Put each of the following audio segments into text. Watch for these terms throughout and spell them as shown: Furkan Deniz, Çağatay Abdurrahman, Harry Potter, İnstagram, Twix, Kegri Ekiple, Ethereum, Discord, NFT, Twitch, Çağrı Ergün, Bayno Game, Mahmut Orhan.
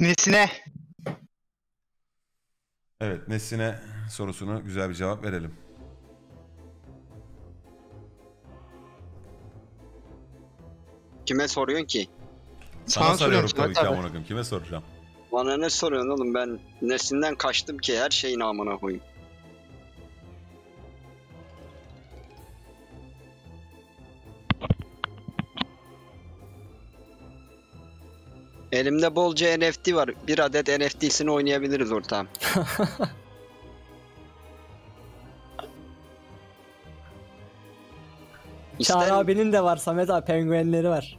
Nesine? Evet, Nesine sorusuna güzel bir cevap verelim. Kime soruyorsun ki? Sana soruyorum tabii ki amına koyayım. Kime soracağım? Bana ne soruyorsun oğlum? Ben Nesin'den kaçtım ki her şeyin amına koyayım. Elimde bolca NFT var. Bir adet NFT'sini oynayabiliriz ortağım. Çağrı abinin de var Samet abi, penguenleri var.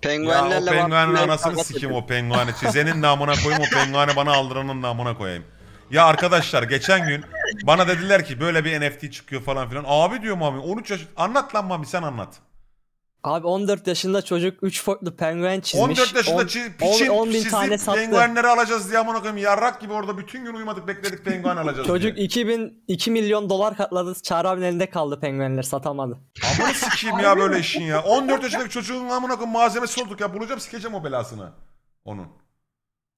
Penguenlerle ya, o penguenin anasını sikeyim o pengueni. Çizenin namına koyayım o pengueni, bana aldıranın namına koyayım. Ya arkadaşlar geçen gün bana dediler ki böyle bir NFT çıkıyor falan filan. Abi diyorum abi 13 yaşında. Anlat lan Mami, sen anlat. Abi 14 yaşında çocuk 3 farklı penguen çizmiş. 14 yaşında piçin tane penguenleri alacağız diye amına koyayım. Yarrak gibi orada bütün gün uyumadık, bekledik penguen alacağız çocuk diye. Çocuk 2 milyon dolar katladı. Çağrı abinin elinde kaldı penguenler, satamadı. Amına sikeyim ya böyle işin ya. 14 yaşındaki çocuğun amına koyayım malzemesi olduk ya. Bulacağım, sikeceğim o belasını onun.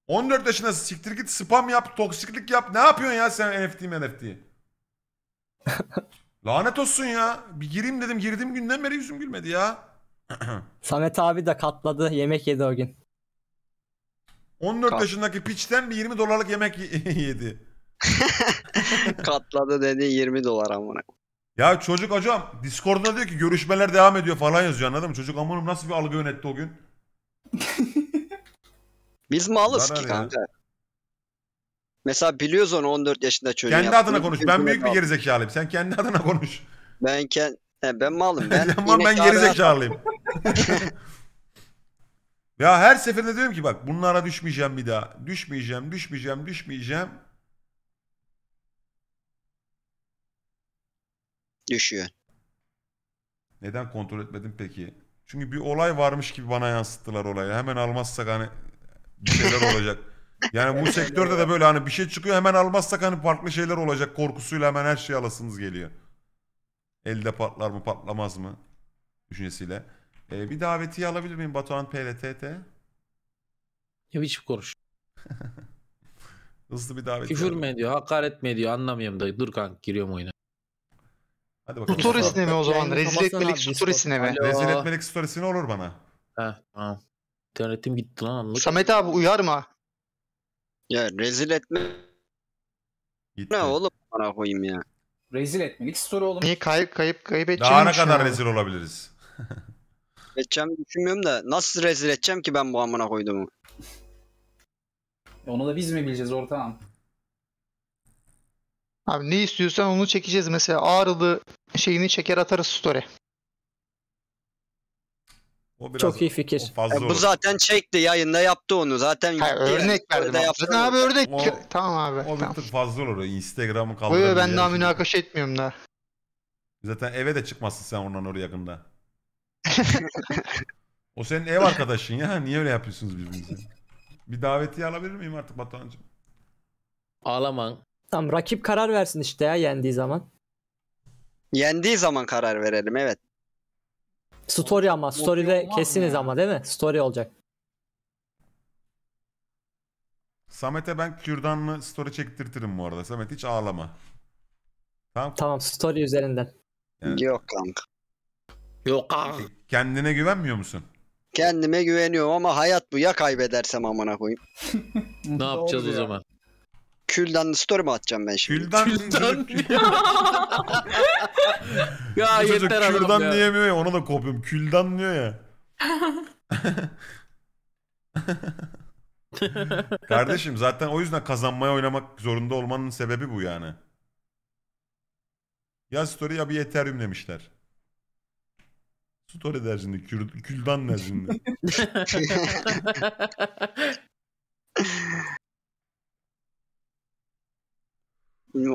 14 yaşında siktir git, spam yap, toksiklik yap. Ne yapıyorsun ya sen NFT? Lanet olsun ya. Bir gireyim dedim, girdiğim günden beri yüzüm gülmedi ya. Samet abi de katladı, yemek yedi o gün. 14 yaşındaki piçten bir 20 dolarlık yemek yedi. Katladı dedi, 20 dolar amına. Ya çocuk hocam Discord'da diyor ki görüşmeler devam ediyor falan yazıyor, anladın mı? Çocuk amınım nasıl bir algı yönetti o gün? Biz malız ki kanka. Mesela biliyoruz onu, 14 yaşında çocuğu. Kendi adına konuş. Ben büyük bir gerizekalıyım. Sen kendi adına konuş. Ben malım. Ben gerizekalıyım. Ya her seferinde diyorum ki bak bunlara düşmeyeceğim bir daha. Düşmeyeceğim. Düşüyor. Neden kontrol etmedim peki? Çünkü bir olay varmış gibi bana yansıttılar olayı. Hemen almazsak hani bir şeyler olacak. Yani bu sektörde de böyle hani bir şey çıkıyor, hemen almazsak hani farklı şeyler olacak korkusuyla hemen her şey alasınız geliyor. Elde patlar mı patlamaz mı düşüncesiyle. Bir davetiye alabilir miyim Batuhan PLTT? Ya hiç konuş. Hızlı bir davetiye. Küfür mü ediyor, hakaret mi ediyor anlamıyorum da, dur kanka giriyorum oyuna. Hadi bakalım. Story sinemi o zaman, rezil etmelik story sinemi. Rezil etmelik story sinemi olur bana. Heh tamam. İnternetim gitti lan anladım. Samet abi uyarma. Ya rezil etme. Gitti. Ne oğlum bana koyayım ya. Rezil etmelik story oğlum. Niye kaybedeceğim? Daha ne kadar rezil olabiliriz? Edeceğimi düşünmüyorum da nasıl rezil edeceğim ki ben bu amına koyduğumu? Onu da biz mi bileceğiz ortağım? Abi ne istiyorsan onu çekeceğiz, mesela Ağrılı şeyini çeker atarız story. O biraz çok iyi fikir. Bu zaten çekti, yayında yaptı onu zaten. Ha, örnek verdim. Abi örnek. Tamam abi. O tamam. Bir tık fazla olur. Instagram'ı kaldırabilir. Ben daha münakaşa etmiyorum da. Zaten eve de çıkmazsın sen ondan oraya yakında. O senin ev arkadaşın ya. Niye öyle yapıyorsunuz birbirinize? Bir davetiye alabilir miyim artık Batuhan'cığım? Ağlaman. Tamam, rakip karar versin işte ya yendiği zaman. Yendiği zaman karar verelim, evet. Story ama. Story'de kesiniz ama değil mi? Story olacak. Samet'e ben kürdanlı story çektirtirim bu arada. Samet hiç ağlama. Tamam. Tamam, story üzerinden. Yani. Yok kanka. Yok kanka. Kendine güvenmiyor musun? Kendime güveniyorum ama hayat bu. Ya kaybedersem amına koyayım. Ne yapacağız o zaman? Küldanlı story mi atacağım ben şimdi? Küldan ya yeter adam ya. Küldan diyemiyor ya, ona da kopuyorum. Küldan diyor ya. Kardeşim zaten o yüzden kazanmaya oynamak zorunda olmanın sebebi bu yani. Ya story ya bir Ethereum demişler. Story der şimdi, küldan der şimdi.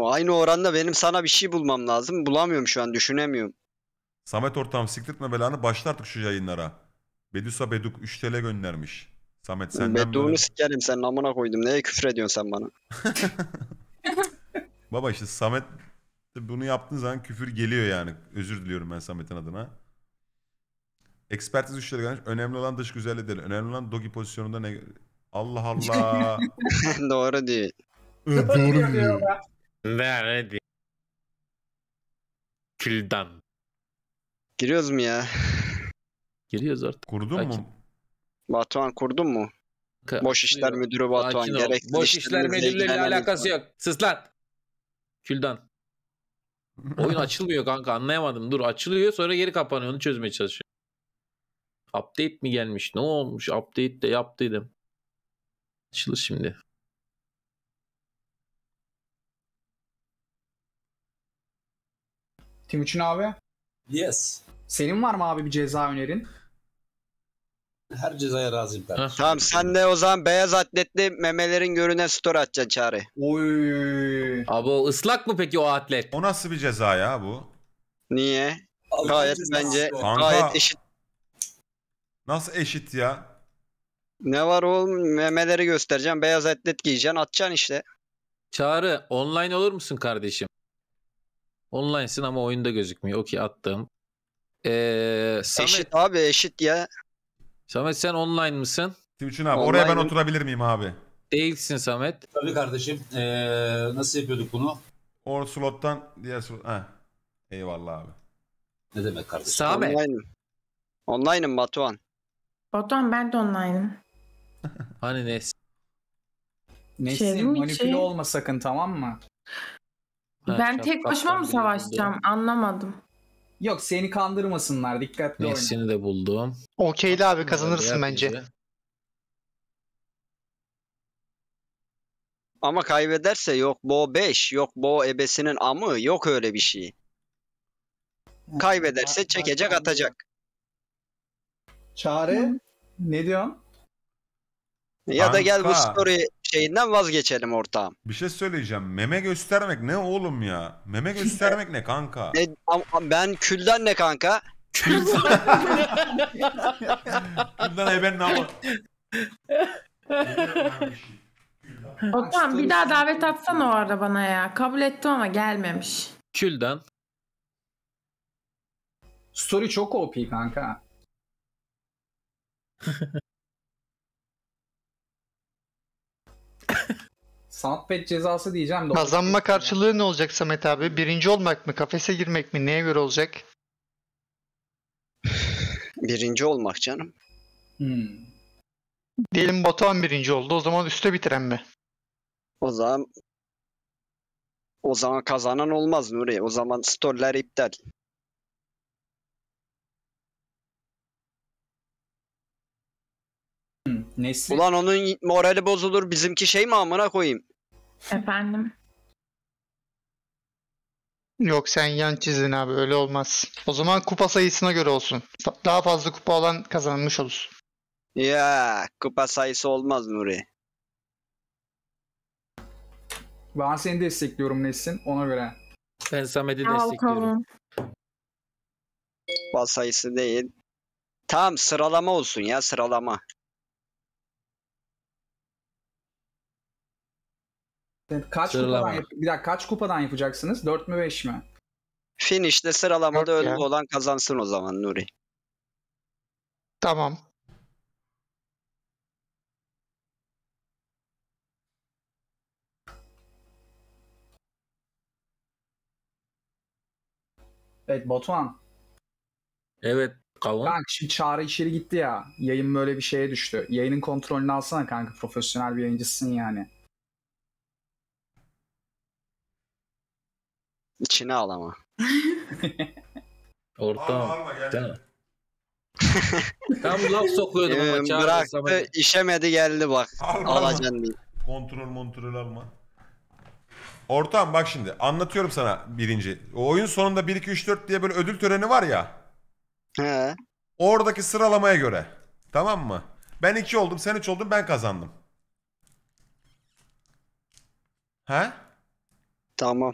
Aynı oranda benim sana bir şey bulmam lazım. Bulamıyorum şu an, düşünemiyorum. Samet ortam siktirtme belanı, başla artık şu yayınlara. Bedusa Beduk 3 TL göndermiş. Samet senden böyle. Bedu'nu sikerim, sen amına koydum. Neye küfür ediyorsun sen bana? Baba işte Samet bunu yaptığın zaman küfür geliyor yani. Özür diliyorum ben Samet'in adına. Ekspertiz 3 TL göndermiş. Önemli olan dış güzelliği değil. Önemli olan dogi pozisyonunda ne Allah Allah. Doğru değil. Evet, doğru değil. Doğru değil. Küldan. Giriyoruz mu ya? Giriyoruz artık. Kurdun Hakim. Mu? Batuhan kurdun mu? Boş işler müdürü Batuhan gerekli. Boş işler müdürleriyle alakası yok. Sus lan. Küldan. Oyun açılmıyor kanka, anlayamadım. Dur, açılıyor sonra geri kapanıyor, onu çözmeye çalışıyorum. Update mi gelmiş? Ne olmuş? Update de yaptıydım. Açılır şimdi. Timuçin abi? Yes. Senin var mı abi bir ceza önerin? Her cezaya razıyım ben. Tamam, sen de o zaman beyaz atletli memelerin görünen story atacaksın Çağrı. Oy. Abi o ıslak mı peki o atlet? O nasıl bir ceza ya bu? Niye? Abi gayet bence kanka, gayet eşit. Nasıl eşit ya? Ne var oğlum, memeleri göstereceğim, beyaz atlet giyeceksin, atacaksın işte. Çağrı online olur musun kardeşim? Online'sin ama oyunda gözükmüyor. Okey, attım. Samet... Eşit abi, eşit ya. Samet sen online mısın? Timuçin abi online oraya ben oturabilir miyim abi? Değilsin Samet. Tabii kardeşim. Nasıl yapıyorduk bunu? Or slottan diğer slot. Heh. Eyvallah abi. Ne demek kardeşim? Samet. Online'ım Batuhan. Batuhan ben de online'ım. Hani Nesli? Nesli manipüle olma sakın, tamam mı? Ha, ben tek başıma mı savaşacağım? Anlamadım. Yok, seni kandırmasınlar, dikkatli oyna. Nesini de buldum. Okeyli abi, kazanırsın bence. Bize. Ama kaybederse yok bo 5, yok bo ebesinin amı, yok öyle bir şey. Kaybederse çekecek, atacak. Çağrı ne diyorsun? Ya kanka, da gel bu story şeyinden vazgeçelim ortağım. Bir şey söyleyeceğim. Meme göstermek ne oğlum ya? Meme göstermek ne kanka? Ne, ben külden ne kanka? Külden. Külden ben ne yapayım? Ortağım bir daha davet atsana o arada bana ya. Kabul ettim ama gelmemiş. Külden. Story çok OP kanka. Sanatpet cezası diyeceğim de. Kazanma karşılığı ne olacak Samet abi? Birinci olmak mı? Kafese girmek mi? Neye göre olacak? Birinci olmak canım. Diyelim Batuhan birinci oldu. O zaman üste bitiren mi? O zaman kazanan olmaz Nuri. O zaman storyler iptal. Neyse. Ulan onun morali bozulur, bizimki şey mi amına koyayım? Efendim? Yok, sen yan çizin abi, öyle olmaz. O zaman kupa sayısına göre olsun. Daha fazla kupa olan kazanmış olur. Ya kupa sayısı olmaz Nuri. Ben seni destekliyorum Nesin, ona göre. Ben Samet'i destekliyorum. Kupa sayısı değil. Tamam, sıralama olsun ya, sıralama. Kaç kupadan yapacaksınız? 4 mü 5 mi? Finişte sıralamada önde olan kazansın o zaman Nuri. Tamam. Evet Batuhan. Evet Kavun. Kanka şimdi Çağrı içeri gitti ya. Yayın böyle bir şeye düştü. Yayının kontrolünü alsana kanka. Profesyonel bir yayıncısın yani. İçine al ama. Ortam. Tam laf sokuyordum ama Çağrı. Bıraktı, işemedi geldi bak. Alacaksın diye. Kontrol alma. Ortam bak şimdi anlatıyorum sana birinci. O oyun sonunda 1-2-3-4 diye böyle ödül töreni var ya. He. Oradaki sıralamaya göre. Tamam mı? Ben 2 oldum, sen 3 oldun, ben kazandım. He? Tamam.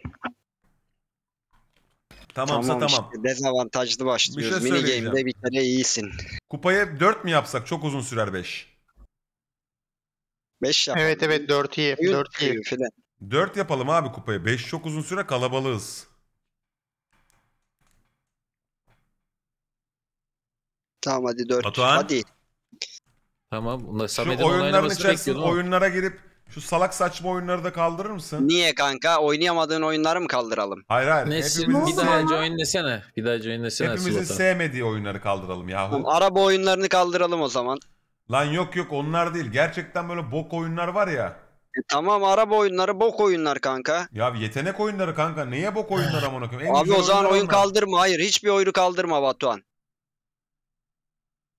Tamamsa tamam. İşte dezavantajlı başlıyoruz. Mini game'de bir kere iyisin. Kupayı 4 mi yapsak? Çok uzun sürer 5. 5 yapalım. Evet evet 4 iyi. 4 iyi. 4 yapalım abi kupayı. 5 çok uzun süre, kalabalığız. Tamam hadi 4. Batuhan. Hadi. Tamam. Şu oyunların içerisinde oyunlara girip şu salak saçma oyunları da kaldırır mısın? Niye kanka? Oynayamadığın oyunları mı kaldıralım? Hayır hayır. Hepimiz... Bir daha joinlesene. Hepimizin sevmediği oyunları kaldıralım yahu. Tamam, araba oyunlarını kaldıralım o zaman. Lan yok onlar değil. Gerçekten böyle bok oyunlar var ya. Tamam, araba oyunları bok oyunlar kanka. Ya yetenek oyunları kanka. Neye bok oyunları amına koyayım? Abi o zaman oyun kaldırma. Hayır, hiçbir oyunu kaldırma Batuhan.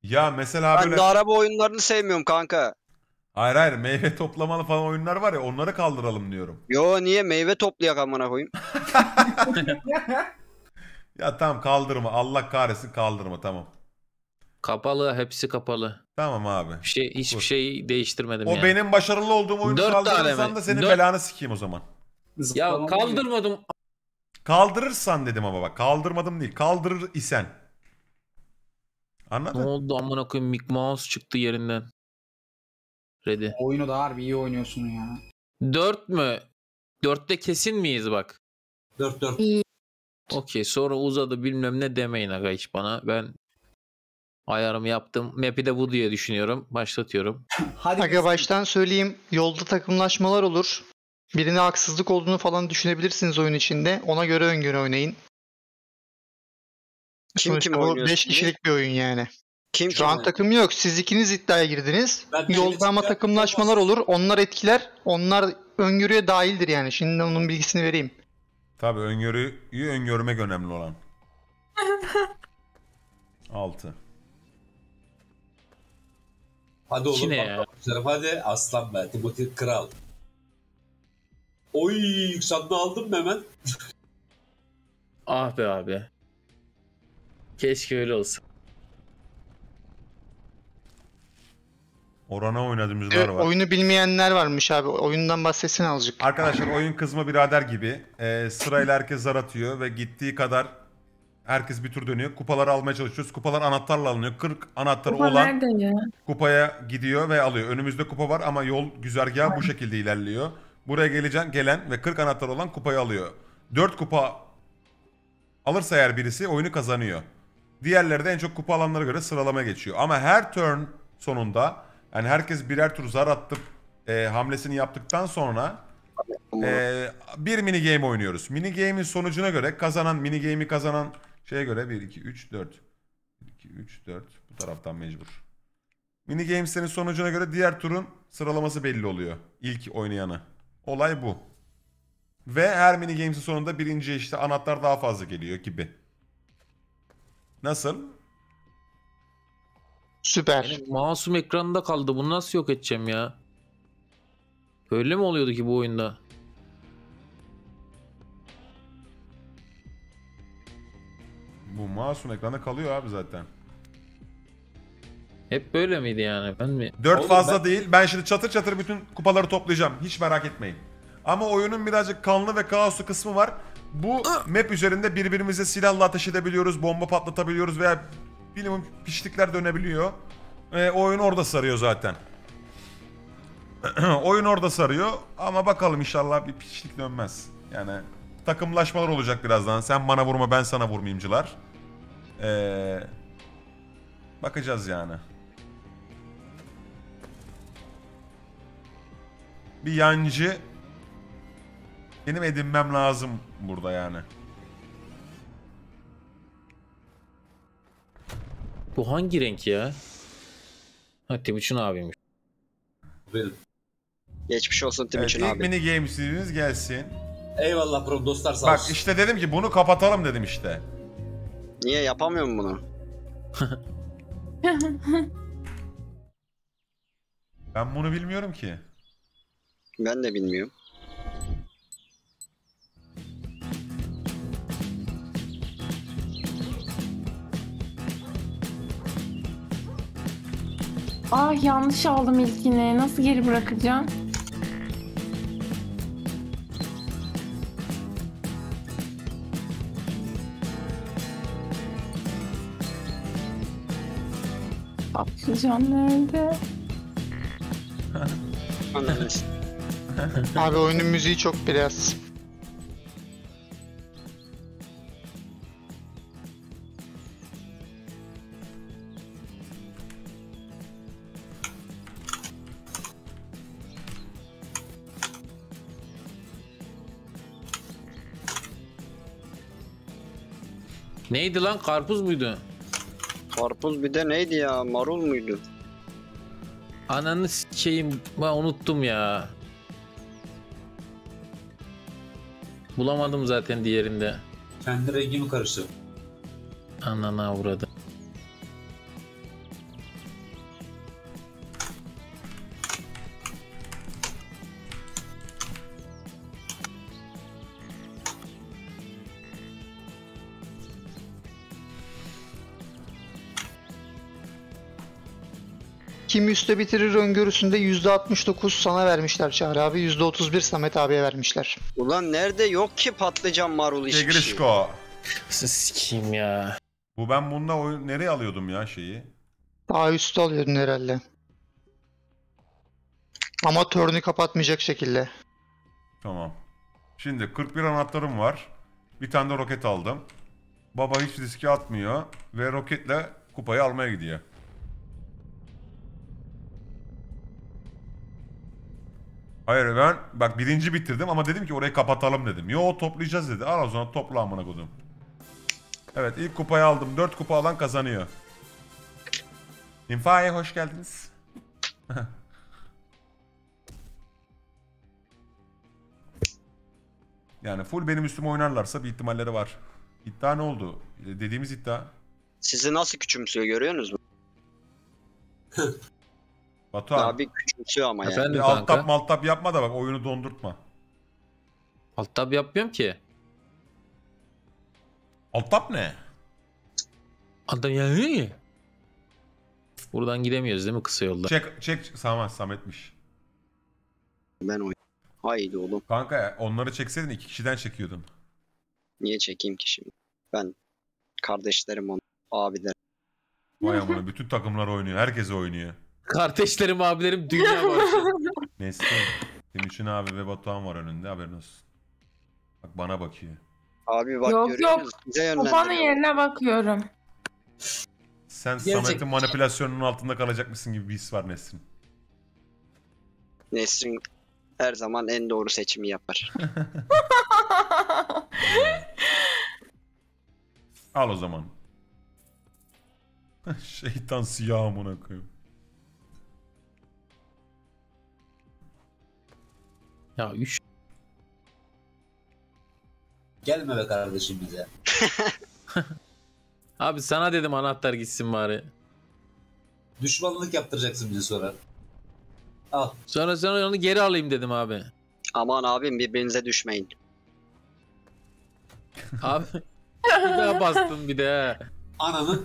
Ya mesela ben böyle... de araba oyunlarını sevmiyorum kanka. Hayır meyve toplamalı falan oyunlar var ya, onları kaldıralım diyorum. Yo niye, meyve toplayak amına koyayım. Ya tamam kaldırma, Allah kahretsin kaldırma, tamam. Kapalı, hepsi kapalı. Tamam abi. Hiçbir şey değiştirmedim o yani. O benim başarılı olduğum oyunu kaldırırsan da senin belanı sikeyim o zaman. Ya kaldırmadım. Kaldırırsan dedim ama bak, kaldırmadım değil, kaldırır isen. Anladın? Ne oldu amına koyayım, Mickey Mouse çıktı yerinden. Ready. Oyunu da harbi iyi oynuyorsun ya. 4 mü? 4'te kesin miyiz bak? 4. Okey, sonra uzadı bilmem ne demeyin aga hiç bana. Ben ayarımı yaptım. Map'i de bu diye düşünüyorum. Başlatıyorum. Hadi aga, baştan söyleyeyim. Yolda takımlaşmalar olur. Birine haksızlık olduğunu falan düşünebilirsiniz oyun içinde. Ona göre öngörü oynayın. Kim oynuyor? 5 kişilik bir oyun yani. Şu an takım yok. Siz ikiniz iddiaya girdiniz. Yolda ama takımlaşmalar olur. Onlar etkiler. Onlar öngörüye dahildir yani. Şimdi onun bilgisini vereyim. Tabii öngörüyü öngörmek önemli olan. 6. Hadi oğlum bak. Hadi aslan be. Timothy kral. Oy, yükseltme aldım hemen. Ah be abi. Keşke öyle olsa. Orana oynadığımızlar var. Oyunu bilmeyenler varmış abi. Oyundan bahsetsin azıcık. Arkadaşlar oyun kızma birader gibi. Sırayla herkes zar atıyor ve gittiği kadar herkes bir tur dönüyor. Kupaları almaya çalışıyoruz. Kupalar anahtarla alınıyor. 40 anahtarı kupa olan nerede ya? Kupaya gidiyor ve alıyor. Önümüzde kupa var ama yol güzergahı bu şekilde ilerliyor. Buraya gelen ve 40 anahtarı olan kupayı alıyor. 4 kupa alırsa eğer birisi oyunu kazanıyor. Diğerleri de en çok kupa alanlara göre sıralama geçiyor. Ama her turn sonunda... Yani herkes birer tur zar attıp hamlesini yaptıktan sonra bir mini game oynuyoruz. Mini game'in sonucuna göre mini game'i kazanan şeye göre 1 2 3 4 2 3 4 bu taraftan mecbur. Mini game'in sonucuna göre diğer turun sıralaması belli oluyor. İlk oynayanı. Olay bu. Ve her mini game'in sonunda birinci işte anahtar daha fazla geliyor gibi. Nasıl? Süper. Yani masum ekranında kaldı. Bunu nasıl yok edeceğim ya? Öyle mi oluyordu ki bu oyunda? Bu masum ekranda kalıyor abi zaten. Hep böyle miydi yani? Ben mi? 4 fazla değil. Ben şimdi çatır çatır bütün kupaları toplayacağım. Hiç merak etmeyin. Ama oyunun birazcık kanlı ve kaoslu kısmı var. Bu map üzerinde birbirimize silahla ateş edebiliyoruz. Bomba patlatabiliyoruz veya... Bilmiyorum, piştikler dönebiliyor. Oyun orada sarıyor zaten. Oyun orada sarıyor ama bakalım inşallah bir pişlik dönmez. Yani takımlaşmalar olacak birazdan. Sen bana vurma, ben sana vurmayayımcılar. Bakacağız yani. Bir yancı benim edinmem lazım burada yani. Bu hangi renk ya? Ha, Timuçin abiymiş. Geçmiş olsun Timuçin abi. İlk mini game'siniz gelsin. Eyvallah bro, dostlar sağ olsun. Bak işte dedim ki bunu kapatalım dedim işte. Niye yapamıyorum bunu? Ben bunu bilmiyorum ki. Ben de bilmiyorum. Ah yanlış aldım ilkini. Nasıl geri bırakacağım? Patlıcan nerede? Abi oyunun müziği çok biraz. Neydi lan? Karpuz muydu? Karpuz bir de neydi ya? Marul muydu? Ananı s**eyim. Ben unuttum ya. Bulamadım zaten diğerinde. Kendi rengimi karıştı. Anana uğradı. Kim üstte bitirir öngörüsünde %69 sana vermişler Çağrı abi, %31 Samet abiye vermişler. Ulan nerede yok ki patlıcan marul işi? Egrişko. Sikiyim ya. Bu ben bununla oyun nereye alıyordum ya şeyi? Daha üstte alıyordun herhalde. Ama törnü kapatmayacak şekilde. Tamam. Şimdi 41 anahtarım var. Bir tane de roket aldım. Baba hiç riske atmıyor ve roketle kupayı almaya gidiyor. Hayır ben bak birinci bitirdim ama dedim ki orayı kapatalım dedim. Yo toplayacağız dedi. Al o zaman topla amına koydum. Evet ilk kupayı aldım. 4 kupa alan kazanıyor. İnfa'ya hoş geldiniz. Yani full benim üstüme oynarlarsa bir ihtimalleri var. İddia ne oldu? Dediğimiz iddia. Sizi nasıl küçümsüyor görüyorsunuz mu? Batuhan. Abi küçümsüyor ama ya. Yani. Alt tab malt tab yapma da bak oyunu dondurtma. Alt tab yapmıyorum ki. Alt tab ne? Alt tab yani. Buradan gidemiyoruz değil mi kısa yolda? Çek Samet'miş. Ben oyun. Haydi oğlum. Kanka onları çekseydin 2 kişiden çekiyordum. Niye çekeyim ki şimdi? Ben kardeşlerim onu, abilerim. Vay amına bütün takımlar oynuyor. Herkes oynuyor. Kardeşlerim, abilerim dünya barışı. Nesli, Timuçin abi ve Batuhan var önünde haberin olsun. Bak bana bakıyor. Abi bak yok yok, kupanın yerine bakıyorum. Sen Samet'in manipülasyonunun altında kalacakmışsın gibi bir his var Nesrin. Nesrin her zaman en doğru seçimi yapar. Al o zaman. Şeytan siyahımına koyayım. Ya üç. Gelme be kardeşim bize. Abi sana dedim anahtar gitsin bari. Düşmanlık yaptıracaksın bize sonra. Al. Sonra onu geri alayım dedim abi. Aman abim birbirinize düşmeyin. Abi bir daha bastın bir de. Ananı.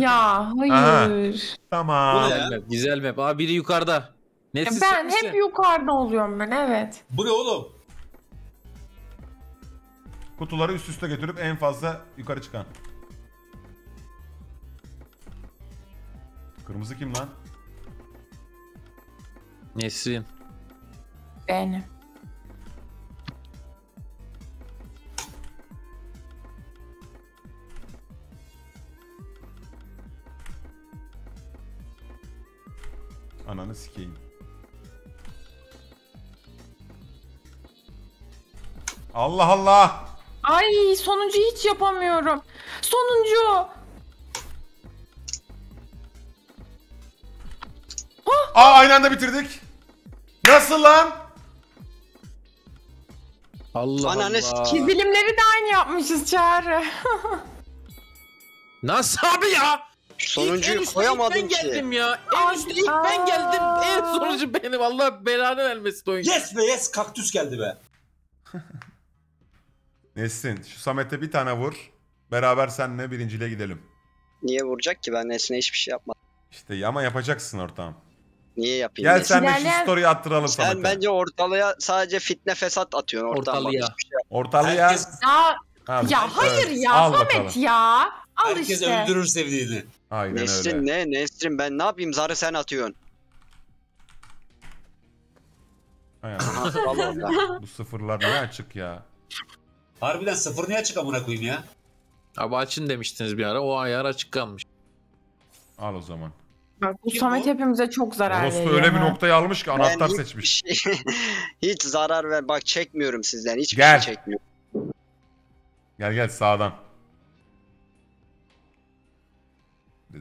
Ya hayır. Aha. Tamam. Güzel map. Abi biri yukarıda. Nefsiz ben hep misin? Yukarıda oluyorum ben evet. Bu ne oğlum? Kutuları üst üste götürüp en fazla yukarı çıkan. Kırmızı kim lan? Nesrin. Benim. Ananı sikeyim. Allah Allah. Ay sonuncu hiç yapamıyorum. Sonuncu. Oh. Aa aynı anda bitirdik. Nasıl lan? Allah ananı Allah. Çizilimleri de aynı yapmışız Çağrı. Nasıl abi ya? Sonuncuyu koyamadım ki. Geldim ya. En üstte ilk ben geldim. En sonucu benim. Allah belanı vermesin oyun. Yes be yes. Kaktüs geldi be. Nesin şu Samet'e bir tane vur. Beraber seninle birinciliğe gidelim. Niye vuracak ki? Ben Nesin'e hiçbir şey yapmadım. İşte ama yapacaksın ortağım. Niye yapayım? Gel sen de şu story'i attıralım Samet'e. Sen bence ortalığa sadece fitne fesat atıyorsun. Ortalığa. Ortalığa. Ya hayır ya Samet ya. Al herkes işte. Öldürür sevdiğini. Aynen Nesrin öyle. Nesrin ben ne yapayım? Zarı sen atıyorsun. Bu sıfırlar niye açık ya? Harbiden sıfır niye açık amına koyayım ya? Abi açın demiştiniz bir ara. O ayar açık kalmış. Al o zaman. Bak bu Samet hepimize çok zarar veriyor. Rosto öyle bir noktayı almış ki anahtar seçmiş. Şey, hiç zarar ver. Bak çekmiyorum sizden. Hiçbir şey çekmiyorum. Gel sağdan.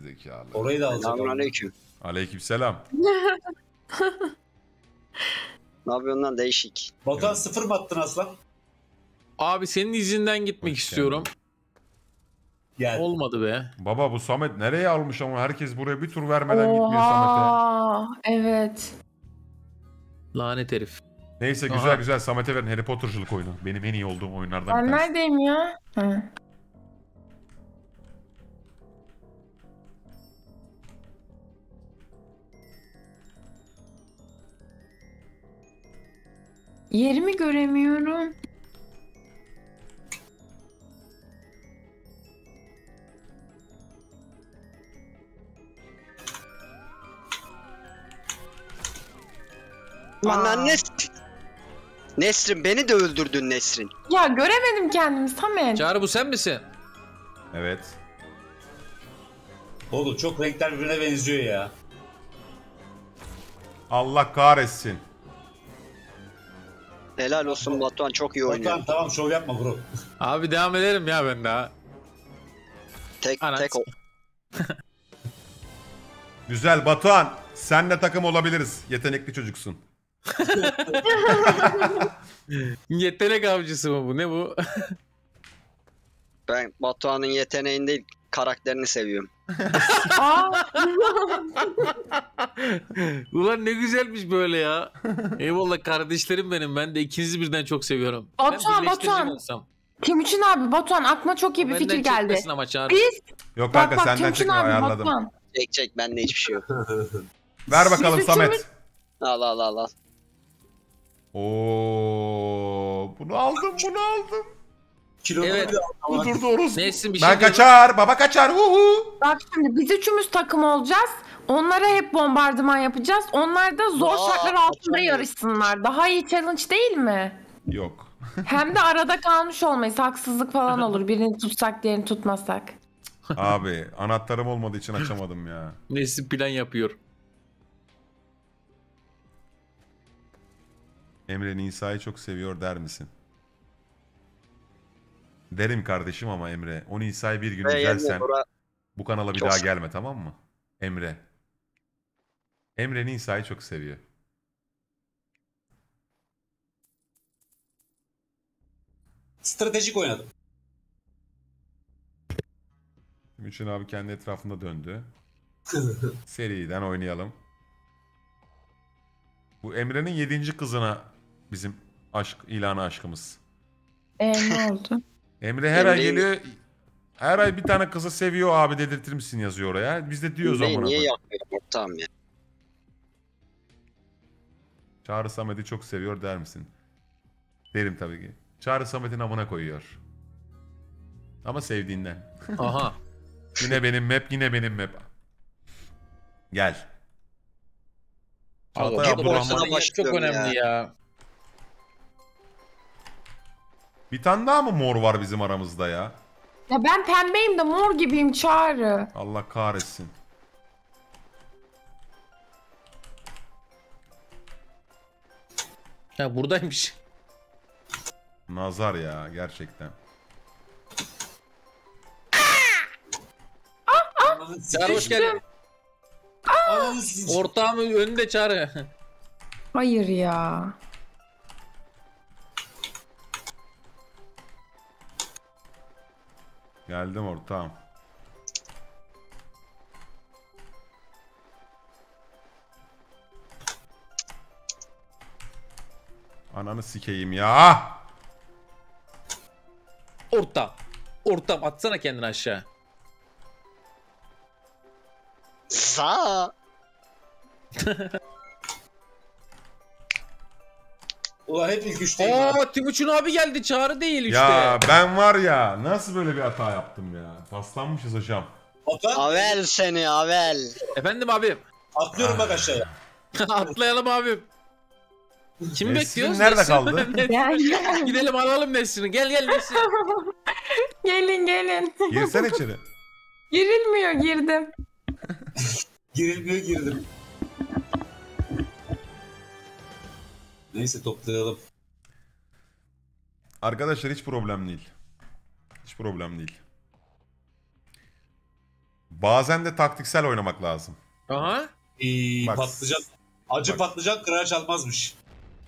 gerizekalı. Orayı da alacak. Aleyküm. Aleykümselam. Ne yapıyorsun lan değişik. Batuhan evet. Sıfır mı attın aslan? Abi senin izinden gitmek hoş istiyorum. Geldi. Olmadı be. Baba bu Samet nereye almış ama herkes buraya bir tur vermeden oha, gitmiyor Samet'e. Evet. Lanet herif. Neyse güzel aha, güzel Samet'e verin Harry Potter'cılık oyunu. Benim en iyi olduğum oyunlardan ben bir tanesi. Ben neredeyim ya? Hı. Yerimi göremiyorum. Anan Nesrin beni de öldürdün Nesrin. Ya göremedim kendimi Samet. Çağrı bu sen misin? Evet. Oğlum çok renkler birbirine benziyor ya. Allah kahretsin. Helal olsun Batuhan çok iyi oynuyor. Batuhan tamam şov yapma bro. Abi devam ederim ya ben daha. Tek o. Güzel Batuhan. Senle takım olabiliriz. Yetenekli çocuksun. Yetenek avcısı mı bu? Ne bu? Ben Batuhan'ın yeteneğini değil, karakterini seviyorum. Ulan ne güzelmiş böyle ya. Eyvallah kardeşlerim benim. Ben de ikinizi birden çok seviyorum. Batuhan. Timuçin abi Batuhan aklıma çok iyi bir fikir geldi. Biz... Yok bak, kanka senden çekme ayarladım. Batuhan. Çek bende hiçbir şey yok. Ver bakalım Samet. Al. Oo, bunu aldım. Evet. Oturdu orası. Neyse bir şey. Ben kaçar, mi? Baba kaçar. Uhu. Bak şimdi biz üçümüz takım olacağız. Onlara hep bombardıman yapacağız. Onlar da zor şartlar altında yarışsınlar. Daha iyi challenge değil mi? Yok. Hem de arada kalmış olmayız. Haksızlık falan olur. Birini tutsak, diğerini tutmasak. Abi anahtarım olmadığı için açamadım ya. Neyse plan yapıyor. Emre Nisa'yı çok seviyor der misin? Derim kardeşim ama Emre. O Nisa'yı bir gün üzersen bu kanala bir daha gelme tamam mı? Emre. Emre Nisa'yı çok seviyor. Stratejik oynadım. Müçin abi kendi etrafında döndü. Seriden oynayalım. Bu Emre'nin 7. kızına bizim aşk ilanı aşkımız. Ne oldu? Emre her ay geliyor. Her ay bir tane kızı seviyor abi dedirtir misin yazıyor oraya. Biz de diyoruz ama. Niye yapmıyorum tamam ya. Çağrı Samet'i çok seviyor der misin? Derim tabii ki. Çağrı Samet'in amına koyuyor. Ama sevdiğinden. Aha. Yine benim map. Gel. Çağatay Abdurrahman çok önemli ya. Bir tane daha mı mor var bizim aramızda ya? Ya ben pembeyim de mor gibiyim Çağrı. Allah kahretsin. Ya buradaymış. Nazar ya gerçekten. Çağrı hoş geldin. Ortağımın önünde Çağrı. Hayır ya. Geldim ortağım. Ananı sikeyim ya. Ortam atsana kendini aşağı. Sağ. Ulan hep ilk üçteyim. Timuçin abi geldi Çağrı değil işte. Ya ben var ya nasıl böyle bir hata yaptım ya. Paslanmışız hocam. Avel seni avel. Efendim abim. Atlıyorum bak aşağıya. Atlayalım abim. Kim bekliyoruz? Nerede kaldı? Gidelim alalım Nesrin'i. Gel Nesrin. Gelin. Girsen içeri. Girilmiyor girdim. Girilmeye girdim. Neyse toplayalım. Arkadaşlar hiç problem değil. Bazen de taktiksel oynamak lazım. Aha. Bak, patlıcan. Acı bak. Patlıcan kırar çalmazmış.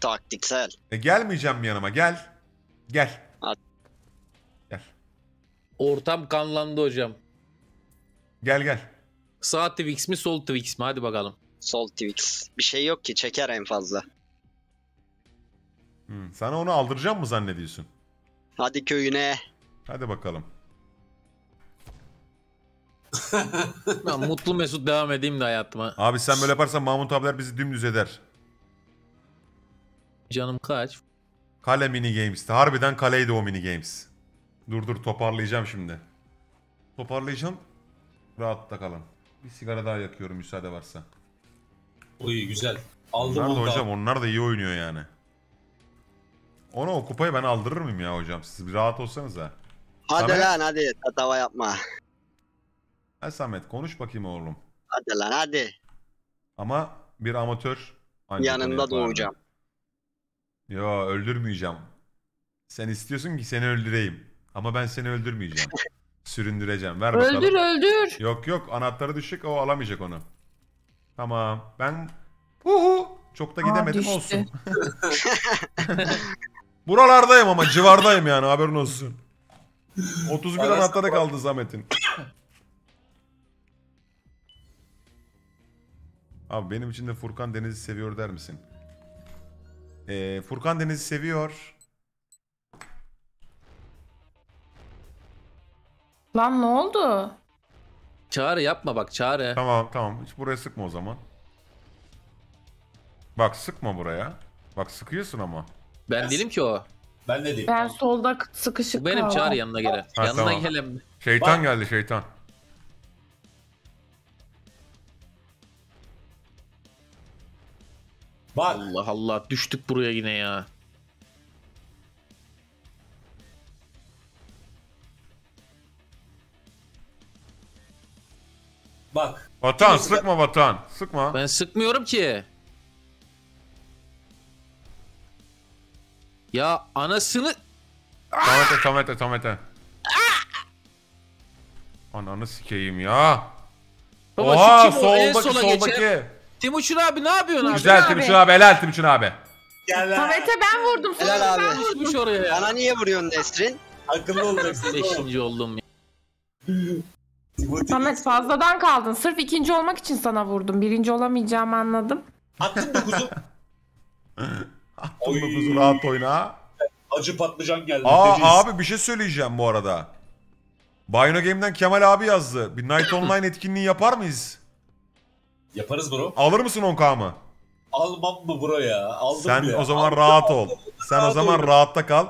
Taktiksel. Gelmeyeceğim yanıma, gel. Gel. Gel. Ortam kanlandı hocam. Gel gel. Sağ Twix mi sol Twix mi? Hadi bakalım. Sol Twix. Bir şey yok ki, çeker en fazla. Sana onu aldıracağım mı zannediyorsun? Hadi köyüne. Hadi bakalım. Ben mutlu mesut devam edeyim de hayatıma. Abi sen böyle yaparsan Mahmut abiler bizi dümdüz eder. Canım kaç? Kale mini games'ti. Harbiden kaleydi o mini games. Dur toparlayacağım şimdi. Toparlayacağım. Rahatta kalın. Bir sigara daha yakıyorum müsaade varsa. Oy güzel. Aldım onlar da hocam abi. Onlar da iyi oynuyor yani. Ona o kupayı ben aldırır mıyım ya hocam? Siz bir rahat olsanız ha. Hadi Samet, lan hadi tatava yapma. Ha Samet konuş bakayım oğlum. Hadi lan hadi. Ama bir amatör. Yanında doğacağım. Yo öldürmeyeceğim. Sen istiyorsun ki seni öldüreyim. Ama ben seni öldürmeyeceğim. Süründüreceğim. Ver bakalım. Öldür öldür. Yok yok anahtarı düşecek o alamayacak onu. Tamam ben... Çok da gidemedim olsun. Buralardayım ama civardayım yani haberin olsun. 31 anahtarı kaldı Zahmet'in. Abi benim için de Furkan Deniz'i seviyor der misin? Furkan Deniz'i seviyor. Lan ne oldu? Çağrı yapma bak Çağrı. Tamam hiç buraya sıkma o zaman. Bak sıkma buraya. Bak sıkıyorsun ama. Ben değilim ki o. Ben de değilim. Ben solda sıkışık kaldım. Benim Çağrı yanına gele. Yanına tamam. Gelelim. Şeytan bak. Geldi şeytan. Bak. Allah Allah düştük buraya yine ya. Bak. Vatan sıkma Vatan. Sıkma. Ben sıkmıyorum ki. Ya anasını... Tomate. Ananı sikeyim ya. Baba, oha soldaki. Timuçin abi ne yapıyorsun abi? Güzel Timuçin abi helal Timuçin abi. Tomate ben vurdum. Helal abi. Ben vurmuş oraya ya. Bana niye vuruyorsun Nesrin? Akıllı ol Nesrin. 5. oldum ya. Samet fazladan kaldın. Sırf ikinci olmak için sana vurdum. Birinci olamayacağımı anladım. Attım 9'u. Attım 9'u rahat oyna. Acı patlıcan geldi. Aa, abi bir şey söyleyeceğim bu arada. Bayno Game'den Kemal abi yazdı. Bir Night Online etkinliği yapar mıyız? Yaparız bro. Alır mısın 10K'mı? Almam mı bro ya? Aldım sen bile. O zaman aldım, rahat ol. Aldım. Sen rahat o zaman oyna. Rahatta kal.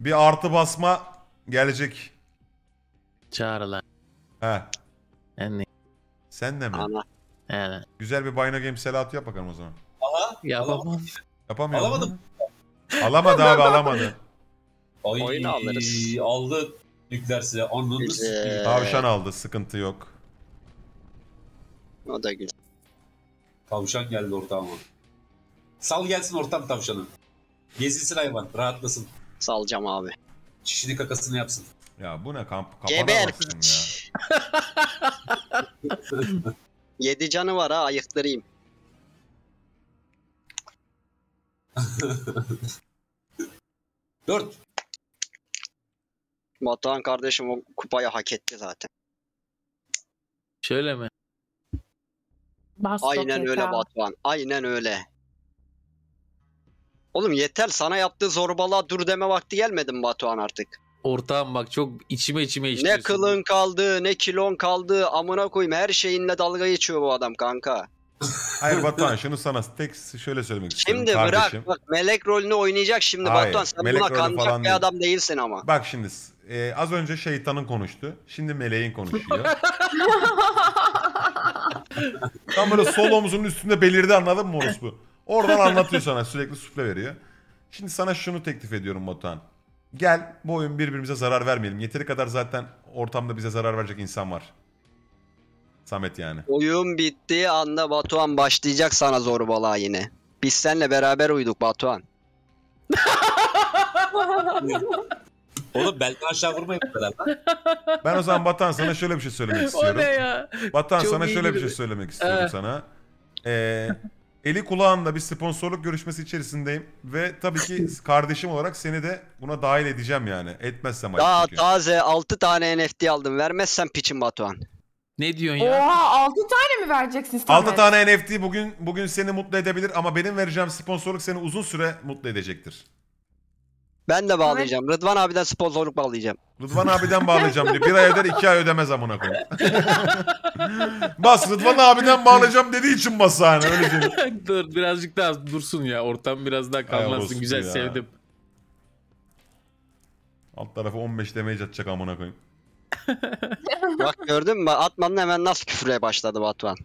Bir artı basma gelecek. Çağrılar. He. Yani. Sen de mi? Evet. Güzel bir Bayno Game selatı yap bakalım o zaman. Aha. Yapamam. Yapamıyorum. Alamadım. Alamadı abi alamadı. Oyunu alırız. Aldı nükleer silah. Tavşan aldı sıkıntı yok. O da güzel. Tavşan geldi ortağıma. Sal gelsin ortam tavşanı. Gezilsin hayvan rahatlasın. Salacağım abi. Çişini kakasını yapsın. Ya bu ne kamp? Geber piç. 7 canı var ha ayıktırayım. Dört. Batuhan kardeşim o kupayı hak etti zaten. Şöyle mi? Aynen öyle Batuhan. Aynen öyle. Oğlum yeter sana yaptığı zorbalığa dur deme vakti gelmedi mi Batuhan artık? Ortağım bak çok içime işliyorsun. Ne kılın kaldı ne kilon kaldı amına koyayım her şeyinle dalga geçiyor bu adam kanka. Hayır Batuhan şunu sana tek şöyle söylemek istiyorum şimdi kardeşim. Şimdi bırak bak melek rolünü oynayacak şimdi hayır, Batuhan sen buna kanacak bir değil. Adam değilsin ama. Bak şimdi az önce şeytanın konuştu şimdi meleğin konuşuyor. Tam böyle sol omzunun üstünde belirdi anladın mı orospu? Oradan anlatıyor sana sürekli sufle veriyor. Şimdi sana şunu teklif ediyorum Batuhan. Gel bu oyun birbirimize zarar vermeyelim. Yeteri kadar zaten ortamda bize zarar verecek insan var. Samet yani. Oyun bittiği anda Batuhan başlayacak sana zorbalığa yine. Biz seninle beraber uyduk Batuhan. Oğlum belki aşağı vurmayın beraber. Ben o zaman Batuhan sana şöyle bir şey söylemek istiyorum. O ne ya? Batuhan sana şöyle bir şey söylemek istiyorum sana. Eli kulağımda bir sponsorluk görüşmesi içerisindeyim ve tabii ki kardeşim olarak seni de buna dahil edeceğim yani. Etmezsem ayıp çünkü. Taze 6 tane NFT aldım. Vermezsen piçim Batuhan. Ne diyorsun ya? Oha, 6 tane mi vereceksin? 6 tane NFT bugün seni mutlu edebilir ama benim vereceğim sponsorluk seni uzun süre mutlu edecektir. Ben de bağlayacağım. Evet. Rıdvan abiden sponsorluk bağlayacağım. Rıdvan abiden bağlayacağım diyor. Bir ay öder, 2 ay ödemez amına koyayım. Bas Rıdvan abiden bağlayacağım dediği için bas hani öyle diyeyim. Dur birazcık daha dursun ya. Ortam biraz daha kalmasın. Güzel ya. Sevdim. Alt tarafı 15 damage atacak amına koyayım. Bak gördün mü? Atman'ın hemen nasıl küfürle başladı Batuhan.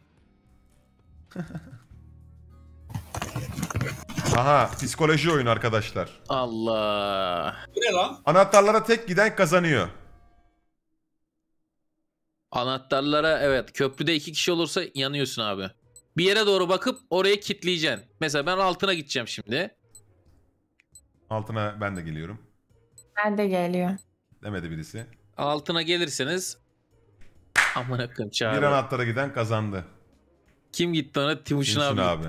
Aha, psikoloji oyun arkadaşlar. Allah. Bu ne lan? Anahtarlara tek giden kazanıyor. Anahtarlara evet. Köprüde 2 kişi olursa yanıyorsun abi. Bir yere doğru bakıp oraya kilitleyeceksin. Mesela ben altına gideceğim şimdi. Altına ben de geliyorum. Ben de geliyor. Demedi birisi. Altına gelirseniz. Aman akın çağır. Bir anahtara giden kazandı. Kim gitti ona? Timuçin abi.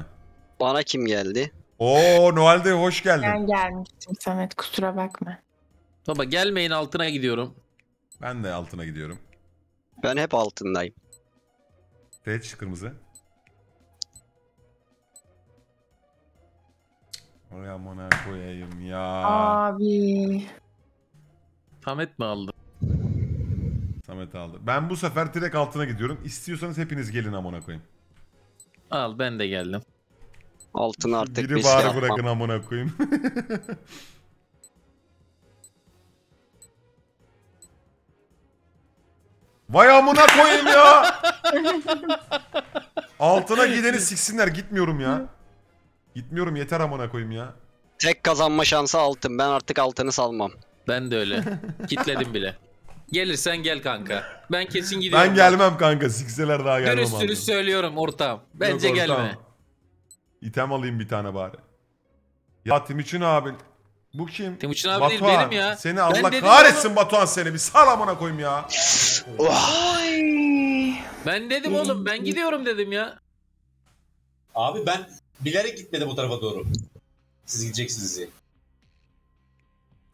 Bana kim geldi? Oo Noel'de hoş geldin. Ben gelmiştim Samet, kusura bakma. Baba gelmeyin, altına gidiyorum. Ben de altına gidiyorum. Ben hep altındayım. Teç kırmızı. Oraya amına koyayım ya. Abi. Samet mi aldı? Samet aldı. Ben bu sefer direkt altına gidiyorum. İstiyorsanız hepiniz gelin amına koyayım. Al ben de geldim. Altın artık biri bari yapmam. Bırakın amına koyayım. Vay amına koyayım ya. Altına gideni siksinler, gitmiyorum ya. Gitmiyorum yeter amına koyayım ya. Tek kazanma şansı altın. Ben artık altını salmam. Ben de öyle. Kitledim bile. Gelirsen gel kanka. Ben kesin gidiyorum. Ben gelmem kanka. Sikseler daha gelmem. Dürüst söylüyorum ortağım. Bence yok, ortağım. Gelme. İtem alayım bir tane bari. Ya Timuçin abi. Bu kim? Timuçin abi Batuhan. Değil benim ya. Seni Allah kahretsin oğlum. Batuhan seni bir salamana koyayım ya. Oy. Ben dedim oğlum ben gidiyorum dedim ya. Abi ben bilerek gitmedim o tarafa doğru. Siz gideceksiniz diye.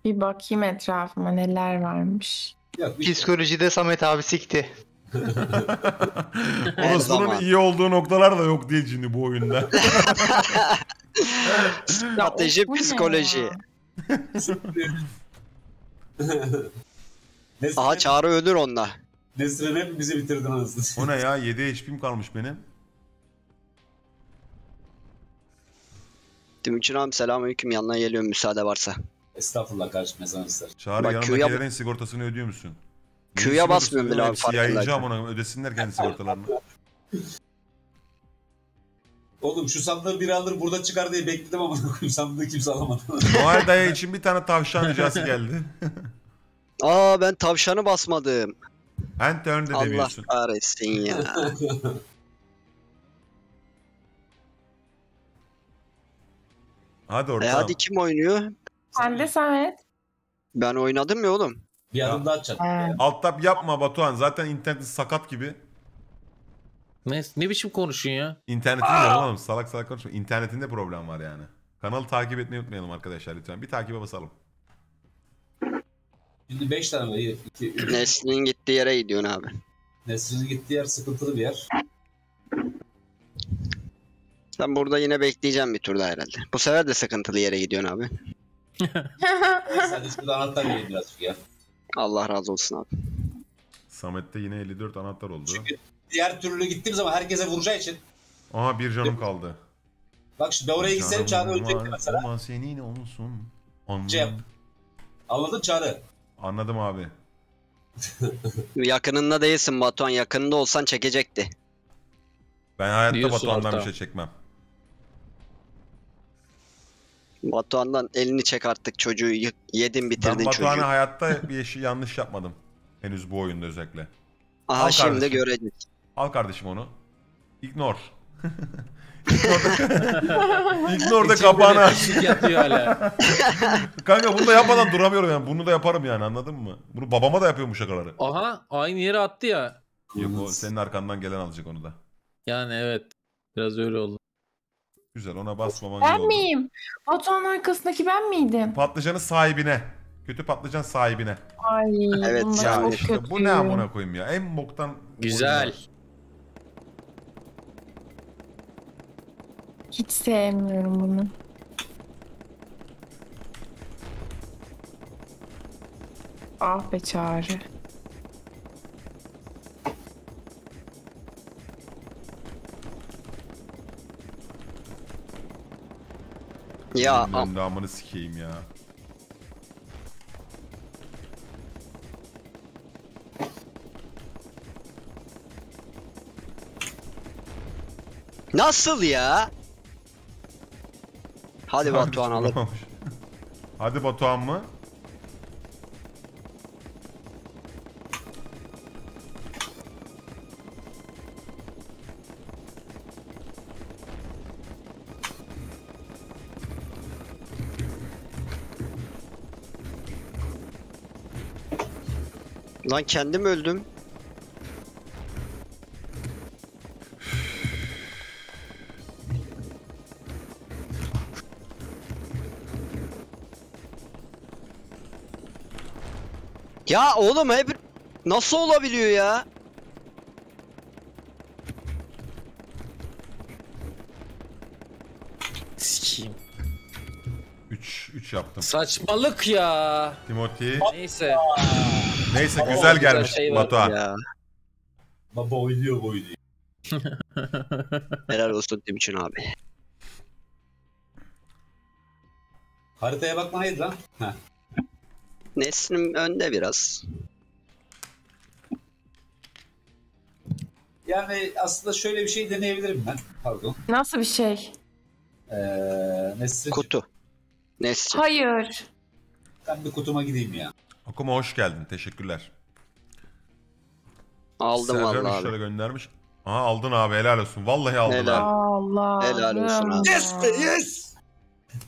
Bir bakayım etrafıma neler varmış. Yok, psikolojide Samet abi sikti. Orasının iyi olduğu noktalar da yok değil şimdi bu oyunda. Strateji, psikoloji. Aha Çağrı ölür onunla. Nesrin hep bizi bitirdin aslında. O ne ya? 7 HP'm kalmış benim. Timuçin abi selamünaleyküm, yanına geliyorum müsaade varsa. Estağfurullah kardeşim, ne zaman ister. Çağrı yanındakilerin sigortasını ödüyor musun? Q'ya basmıyorum bile abi farkındayken. Yayıncı ona ödesinler kendi sigortalarını. Oğlum şu sandığı biri alır burada çıkar diye bekledim ama sandığı kimse alamadı. Noel dayı için bir tane tavşan ricası geldi. Aa ben tavşanı basmadım. Antörn de demiyorsun. Allah kahretsin ya. Hadi orada. Hadi kim oynuyor? Sen de Samet. Ben oynadım ya oğlum. Bir adım daha atacağım. Alt tab yapma Batuhan. Zaten internetin sakat gibi. Ne biçim konuşuyorsun ya? İnternetinde oğlum salak konuşma. İnternetinde problem var yani. Kanalı takip etmeyi unutmayalım arkadaşlar lütfen. Bir takibe basalım. Şimdi 5 tane iyi. Nesrin'in gittiği yere gidiyorsun abi. Nesrin'in gittiği yer sıkıntılı bir yer. Sen burada yine bekleyeceğim bir tur daha herhalde. Bu sefer de sıkıntılı yere gidiyorsun abi. Sen de şurada anahtar verin birazcık ya. Allah razı olsun abi. Samet'te yine 54 anahtar oldu. Çünkü diğer türlü gittiğim zaman herkese vuracağı için. Aha bir canım kaldı. Bak şimdi oraya gitsem Çağrı ölecekti mesela. Aman seni yine olsun. Cep. Anladın Çağrı. Anladım abi. Yakınında değilsin Batuhan. Yakınında olsan çekecekti. Ben hayatta diyorsun Batuhan'dan orta. Bir şey çekmem. Batuhan'dan elini çek artık çocuğu yedin bitirdin çocuğu. Ben Batuhan'a hayatta bir şey yanlış yapmadım. Henüz bu oyunda özellikle. Aha al şimdi göreceğiz. Al kardeşim onu. Ignore. İlknor'da kapağını aç. Kanka bunu da yapmadan duramıyorum yani. Bunu da yaparım yani, anladın mı? Bunu babama da yapıyorum bu şakaları. Aha, aynı yere attı ya. Yok, o senin arkandan gelen alacak onu da. Yani evet. Biraz öyle oldu. Güzel, ona basmaman ben gibi oldu. Ben miyim? Batuhan'ın arkasındaki ben miydim? Patlıcanın sahibine. Kötü patlıcan sahibine. Ay, evet ya, işte bu ne amına koyayım ya. En boktan... Güzel. Oynadım. Hiç sevmiyorum bunu. Ah be Çağrı. Ya amını sikeyim ya. Nasıl ya? Hadi Batuhan alalım. Hadi Batuhan mı? Lan kendim öldüm. Ya oğlum hep nasıl olabiliyor ya? Sikiyim. 3 yaptım. Saçmalık ya. Timothy. Neyse. Neyse baba, güzel gelmiş şey Batuhan. Baba oynuyor boyuyor. Helal olsun Timuçin abi. Haritaya bakmayız lan. Heh. Neslim önde biraz. Yani aslında şöyle bir şey deneyebilirim ben. Pardon. Nasıl bir şey? Nesli. Kutu. Nesli. Hayır. Ben bir kutuma gideyim ya. Okuma hoş geldin. Teşekkürler. Aldım vallahi. Şöyle göndermiş. Aha aldın abi, helal olsun. Vallahi aldın helal. Abi. Allah. Helal olsun abi. Yes be yes.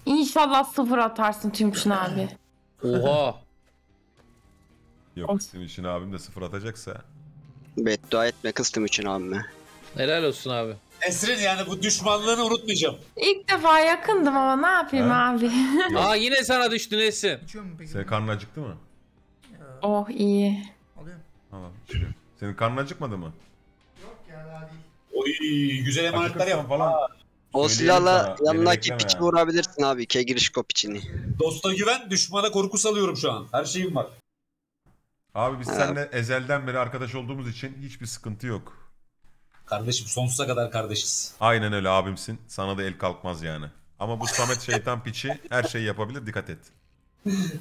İnşallah sıfır atarsın Timuçin abi. Oha. Yok, Timuçin abim de sıfır atacaksa. Beddua etme kız Timuçin abime. Helal olsun abi. Nesrin yani bu düşmanlığını unutmayacağım. İlk defa yakındım ama ne yapayım ha? Abi. Aa yine sana düştü Nesrin. Senin karnın acıktı mı? Oh iyi. Alıyorum. Tamam. Senin karnın acıkmadı mı? Yok ya daha değil. Oy güzel emanetler yapın falan. Aa. O silahla yanındaki piçini vurabilirsin abi. Kegirişko piçini. Dosta güven, düşmana korku salıyorum şu an. Her şeyim var. Abi biz seninle ezelden beri arkadaş olduğumuz için hiçbir sıkıntı yok. Kardeşim sonsuza kadar kardeşiz. Aynen öyle abimsin. Sana da el kalkmaz yani. Ama bu Samet şeytan piçi her şeyi yapabilir. Dikkat et.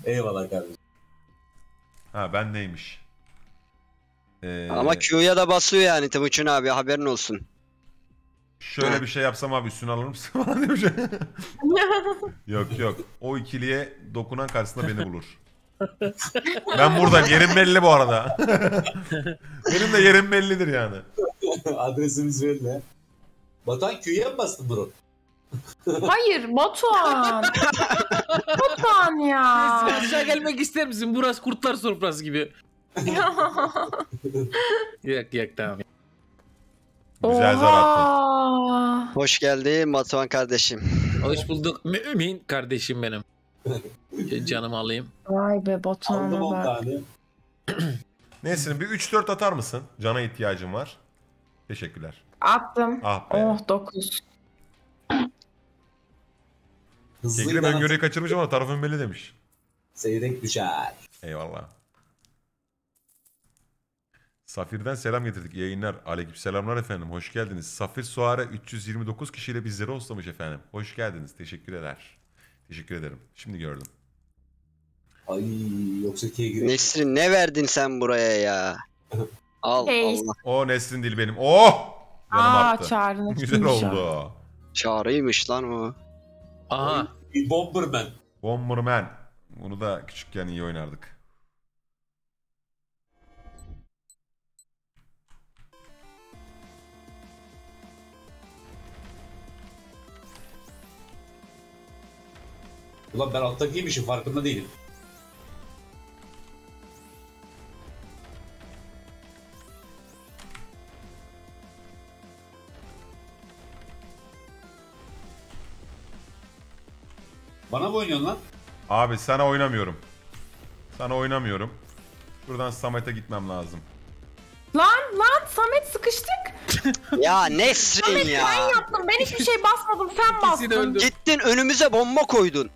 Eyvallah kardeşim. Ha ben neymiş? Ama Q'ya da basıyor yani Timuçin abi, haberin olsun. Şöyle bir şey yapsam abi üstüne alır mısın falan demiş. Yok yok. O ikiliye dokunan karşısında beni bulur. Ben buradayım. Yerim belli bu arada. Benim de yerim bellidir yani. Adresimiz belli. Batuhan Q'ya mı bastın bro? Hayır Batuhan. Batuhan ya. Sen aşağı gelmek ister misin? Burası kurtlar sofrası gibi. Yak yak tamam. Güzel zar attın. Hoş geldin Batuhan kardeşim. Hoş bulduk mümin kardeşim benim. Canımı alayım. Vay be Batuhan'a bak. Neyse bir 3-4 atar mısın? Cana ihtiyacım var. Teşekkürler. Attım. Ah be. Oh 9. Kekirim öngörüyü kaçırmış ama tarafın belli demiş. Seyrek düşer. Eyvallah. Safir'den selam getirdik. Yayınlar. Aleykümselamlar efendim. Hoş geldiniz. Safir Suare 329 kişiyle bizleri hostlamış efendim. Hoş geldiniz. Teşekkürler. Teşekkür ederim. Şimdi gördüm. Ay yoksa Kekirim. Nesrin ne verdin sen buraya ya? Al hey. Allah. O Nesrin değil benim. Oh! Canım arttı. Çağrı güzel oldu. Çağrıymış lan o. Aha. Bomberman. Bomberman. Bunu da küçükken iyi oynardık. Ulan ben alttakiymişim, farkında değilim. Bana mı oynuyorsun lan? Abi sana oynamıyorum. Sana oynamıyorum. Buradan Samet'e gitmem lazım. Lan Samet sıkıştık. Ya Nesrin Samet, ya. Samet ben yaptım, ben hiçbir şey basmadım, sen bastın. Gittin önümüze bomba koydun.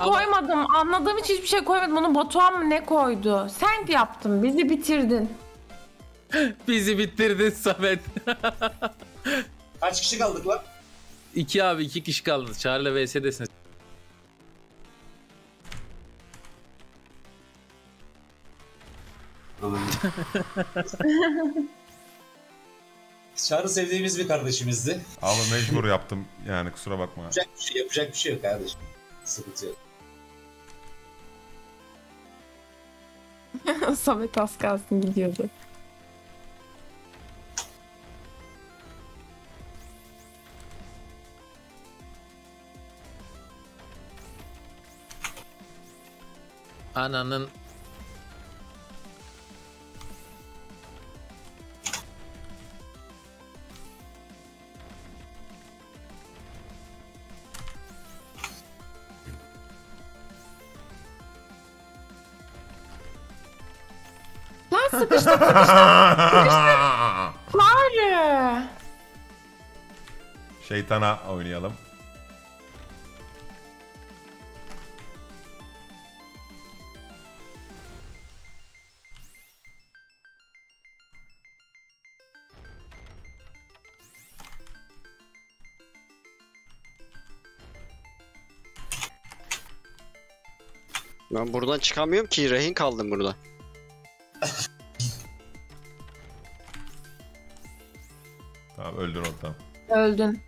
Koymadım. Anladığım için hiçbir şey koymadım. Bunu Batuhan mı ne koydu? Sen yaptın, bizi bitirdin. Bizi bitirdin Samet. Kaç kişi kaldık lan? 2 abi, 2 kişi kaldınız. Çağrı'yla VS'desiniz. Çağrı sevdiğimiz bir kardeşimizdi. Abi mecbur yaptım yani, kusura bakma. Yapacak bir şey yok kardeşim. Sıkıntı yok. Samet az kalsın gidiyordu. Ananın. Sıkıştı. Fare. Şeytana oynayalım. Ben buradan çıkamıyorum ki, rehin kaldım burada. Tamam, öldün ortam. Öldün.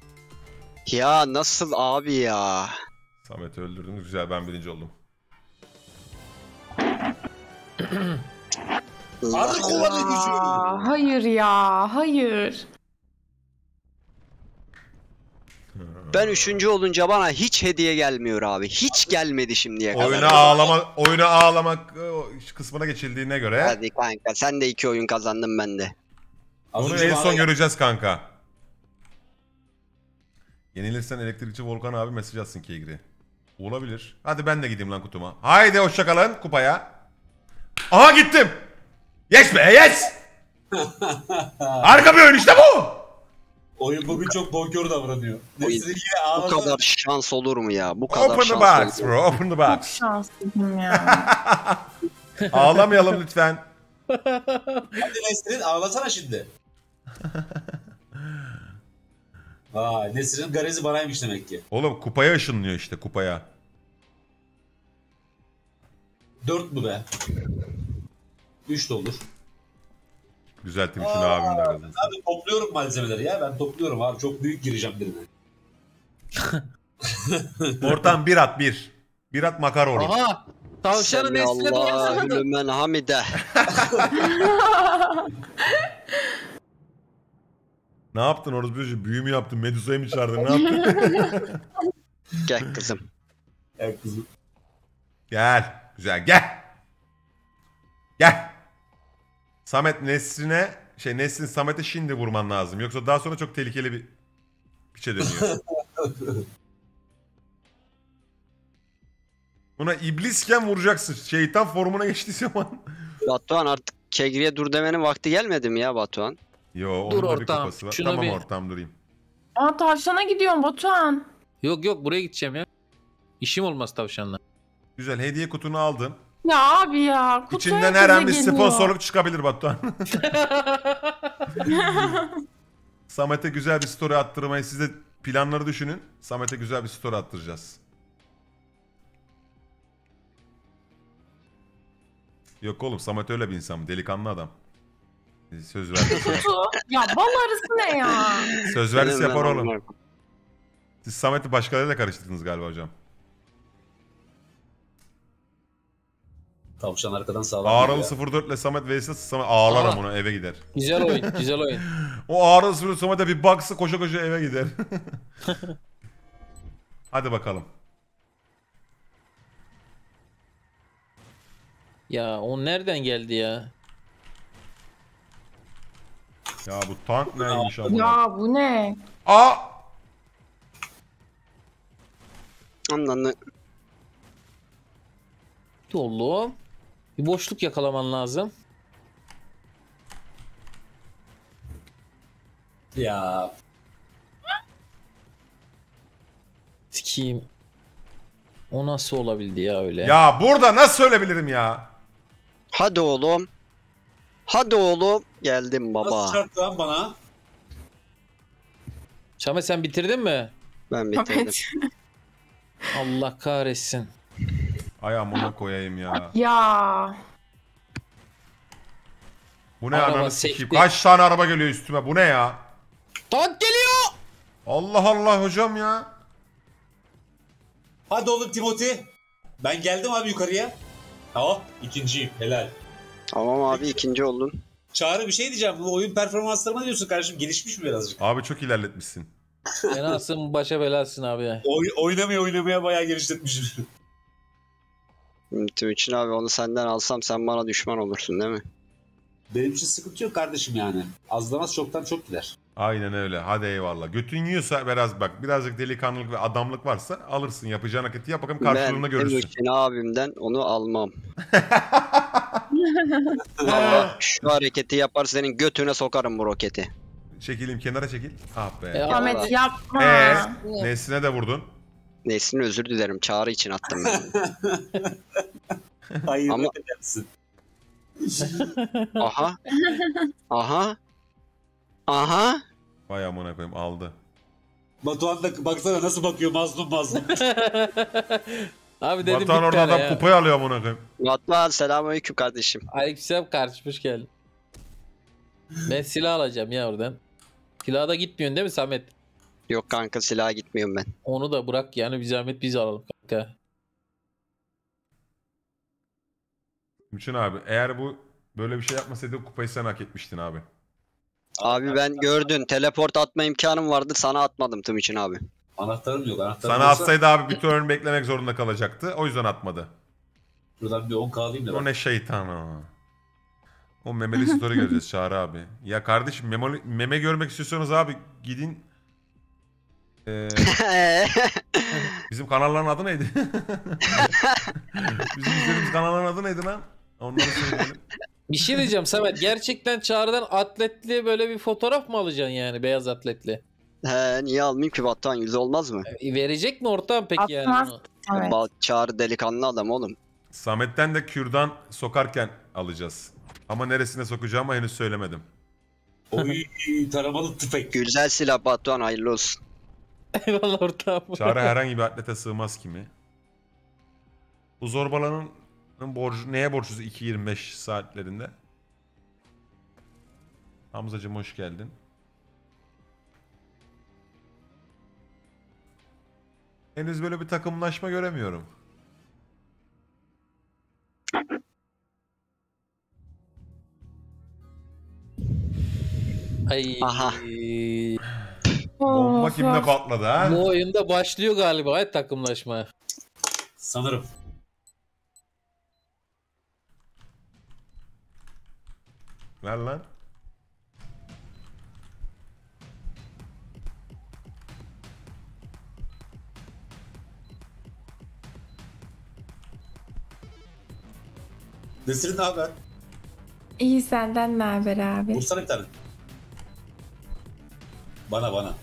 Ya nasıl abi ya? Samet öldürdünüz, güzel, ben birinci oldum. Artık kovanı gücüyorum. Hayır ya, hayır. Ben 3. olunca bana hiç hediye gelmiyor abi. Hiç gelmedi şimdiye kadar. Oyuna ağlamak kısmına geçildiğine göre. Hadi kanka, sen de 2 oyun kazandın, ben de. Onu en son göreceğiz kanka. Yenilirsen elektrikçi Volkan abi mesaj atsın Kegri. Olabilir. Hadi ben de gideyim lan kutuma. Haydi hoşçakalın kupaya. Aha gittim. Yes be yes. Harika bir oyun işte bu. Oyun bugün çok bonkör davranıyor. Bu kadar şans olur mu ya? Bu kadar şans olur mu? Open the box bro, open the box. Çok şanslıyım ya. Ağlamayalım lütfen. Hadi Nesrin ağlasana şimdi. Vay, Nesrin'in garezi baraymış demek ki. Oğlum kupaya ışınlıyor işte, kupaya. 4 mu be? 3 de olur. Düzelttim şunu abim garezini. Abi topluyorum malzemeleri ya, ben topluyorum abi, çok büyük gireceğim birine. Ortam bir at bir. Bir at makar olur. Aha! Tavşanın nesline dolaşsana da. Hülümen Hamide. Ne yaptın orası büyücü? Büyü mü yaptın? Medusa'yı mı çağırdın? Ne yaptın? Gel kızım. Gel kızım. Gel. Güzel gel. Gel. Samet Nesrin Samet'e şimdi vurman lazım. Yoksa daha sonra çok tehlikeli bir piçe dönüyor. Buna iblisken vuracaksın. Şeytan formuna geçtiği zaman. Batuhan artık Kegri'ye dur demenin vakti gelmedi mi ya Batuhan? Yo, onun da bir kupası var. Şuna tamam bir... ortam durayım. Aa tavşana gidiyorum Batuhan. Yok buraya gideceğim ya. İşim olmaz tavşanla. Güzel, hediye kutunu aldın. Ya abi ya. İçinden her an bir sponsorluk çıkabilir Batuhan. Samet'e güzel bir story attırmayı, siz de planları düşünün. Samet'e güzel bir story attıracağız. Yok oğlum, Samet öyle bir insan mı? Delikanlı adam. Söz verdi. Ya bal arısı ne ya? Söz verdi yapar oğlum. Siz Samet'i başkalarıyla karıştırdınız galiba hocam. Tavşan arkadan sağlam. Ağralı 04 ile Samet vs. Samet ağlarım onu, eve gider. Güzel oyun, güzel oyun. O Ağralı 04 Samet'e bir baksa koşa koşa eve gider. Hadi bakalım. Ya o nereden geldi ya? Ya bu tank neymiş abi? Ya bu ne? Aa! Anlandı. Oğlum. Bir boşluk yakalaman lazım. Ya. Sikiyim. O nasıl olabildi ya öyle? Ya burada nasıl söyleyebilirim ya? Hadi oğlum. Hadi oğlum. Geldim baba. Nasıl çarptı lan bana? Çame sen bitirdin mi? Ben bitirdim. Allah kahretsin. Ayağımı koyayım ya. Ya. Bu ne ananı sikeyim? Kaç tane araba geliyor üstüme? Bu ne ya? Tank geliyor. Allah Allah hocam ya. Hadi oğlum Timothy. Ben geldim abi yukarıya. Tamam ikinciyim helal. Tamam abi ikinci oldun. Çağrı bir şey diyeceğim. Bu oyun performanslarıma diyorsun kardeşim. Gelişmiş mi birazcık? Abi çok ilerletmişsin. Belasın başa belasın abi. Oynamaya bayağı geliştirmişim. Twitch'in abi onu senden alsam sen bana düşman olursun değil mi? Benim için sıkıntı yok kardeşim yani. Azdan az çoktan çok gider. Aynen öyle. Hadi eyvallah. Götün yiyorsa biraz bak. Birazcık delikanlılık ve adamlık varsa alırsın. Yapacağın hareketi yap bakalım karşılığını ben görürsün. Ben Twitch'in abimden onu almam. Valla şu hareketi yapar senin götüne sokarım bu roketi. Çekilim kenara çekil. Ah be. Ahmet yapma. Nesline de vurdun. Nesline özür dilerim. Çağrı için attım ben. Hayır. Ama... Aha. Aha. Aha. Vay amına koyayım aldı. Batuhan da baksana nasıl bakıyor mazlum mazlum. Abi dedim Batuhan oradan adam kupayı alıyor amına koyayım. Batuhan selamünaleyküm kardeşim. Aleykümselam kardeşim hoş geldin. Ben silah alacağım ya oradan. Silaha da gitmiyorsun değil mi Samet? Yok kanka silaha gitmiyorum ben. Onu da bırak yani bir zahmet biz alalım kanka. Müçün abi eğer bu böyle bir şey yapmasaydı kupayı sen hak etmiştin abi. Abi ben gördün teleport atma imkanım vardı sana atmadım Timuçin abi. Anahtarım yok anahtarım. Sana olsa... atsaydı abi bir turn beklemek zorunda kalacaktı o yüzden atmadı. Şuradan bir 10k alayım da. O ne şeytan o. O memeli story göreceğiz Çağrı abi. Ya kardeşim meme görmek istiyorsanız abi gidin. Bizim kanalların adı neydi? Bizim izlediğimiz kanalların adı neydi lan? Onları söyleyelim. Bir şey diyeceğim Samet. Gerçekten Çağrı'dan atletli böyle bir fotoğraf mı alacaksın yani? Beyaz atletli. He niye almayayım ki Batuhan yüzü olmaz mı? Verecek mi ortam peki yani? Evet. Çağrı delikanlı adam oğlum. Samet'ten de kürdan sokarken alacağız. Ama neresine sokacağımı henüz söylemedim. Oy taramalı tüfek. Güzel silah Batuhan hayırlı olsun. Eyvallah ortam. Çağrı herhangi bir atlete sığmaz kimi. Bu zorbalanın borcu, neye borçlusu 2.25 saatlerinde? Hamzacığım hoş geldin. Henüz böyle bir takımlaşma göremiyorum. Ay. Aha. Bomba kimde patladı ha? Bu oyunda başlıyor galiba hayat takımlaşma. Sanırım. Ver lan. Nesrin ne haber? İyi senden ne haber abi? Vursana bir tane. Bana.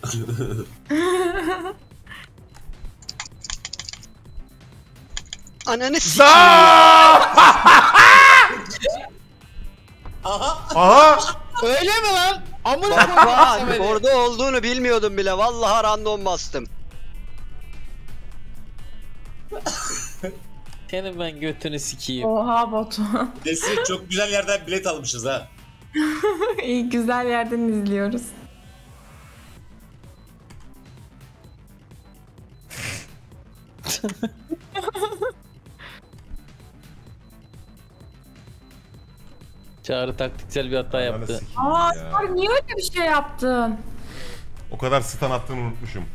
Ananı s*****. Aha. Öyle mi lan? Bak orada olduğunu bilmiyordum bile. Vallahi random bastım. Senin ben götünü sikeyim. Oha Batuhan. Nesrin çok güzel yerden bilet almışız ha. İyi güzel yerden izliyoruz. Çağrı taktiksel bir hata yaptı. Aa Çağrı niye öyle bir şey yaptın? O kadar stun attığını unutmuşum.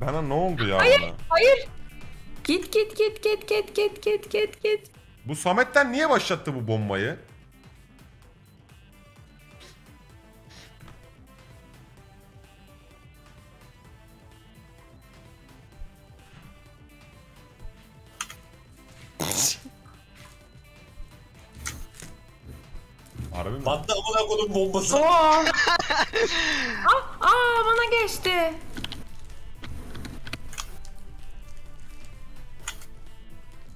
Bana ne oldu ya? Hayır bana? Hayır. Git. Bu Samet'ten niye başlattı bu bombayı? Battı amına koydum bombası. Bana geçti.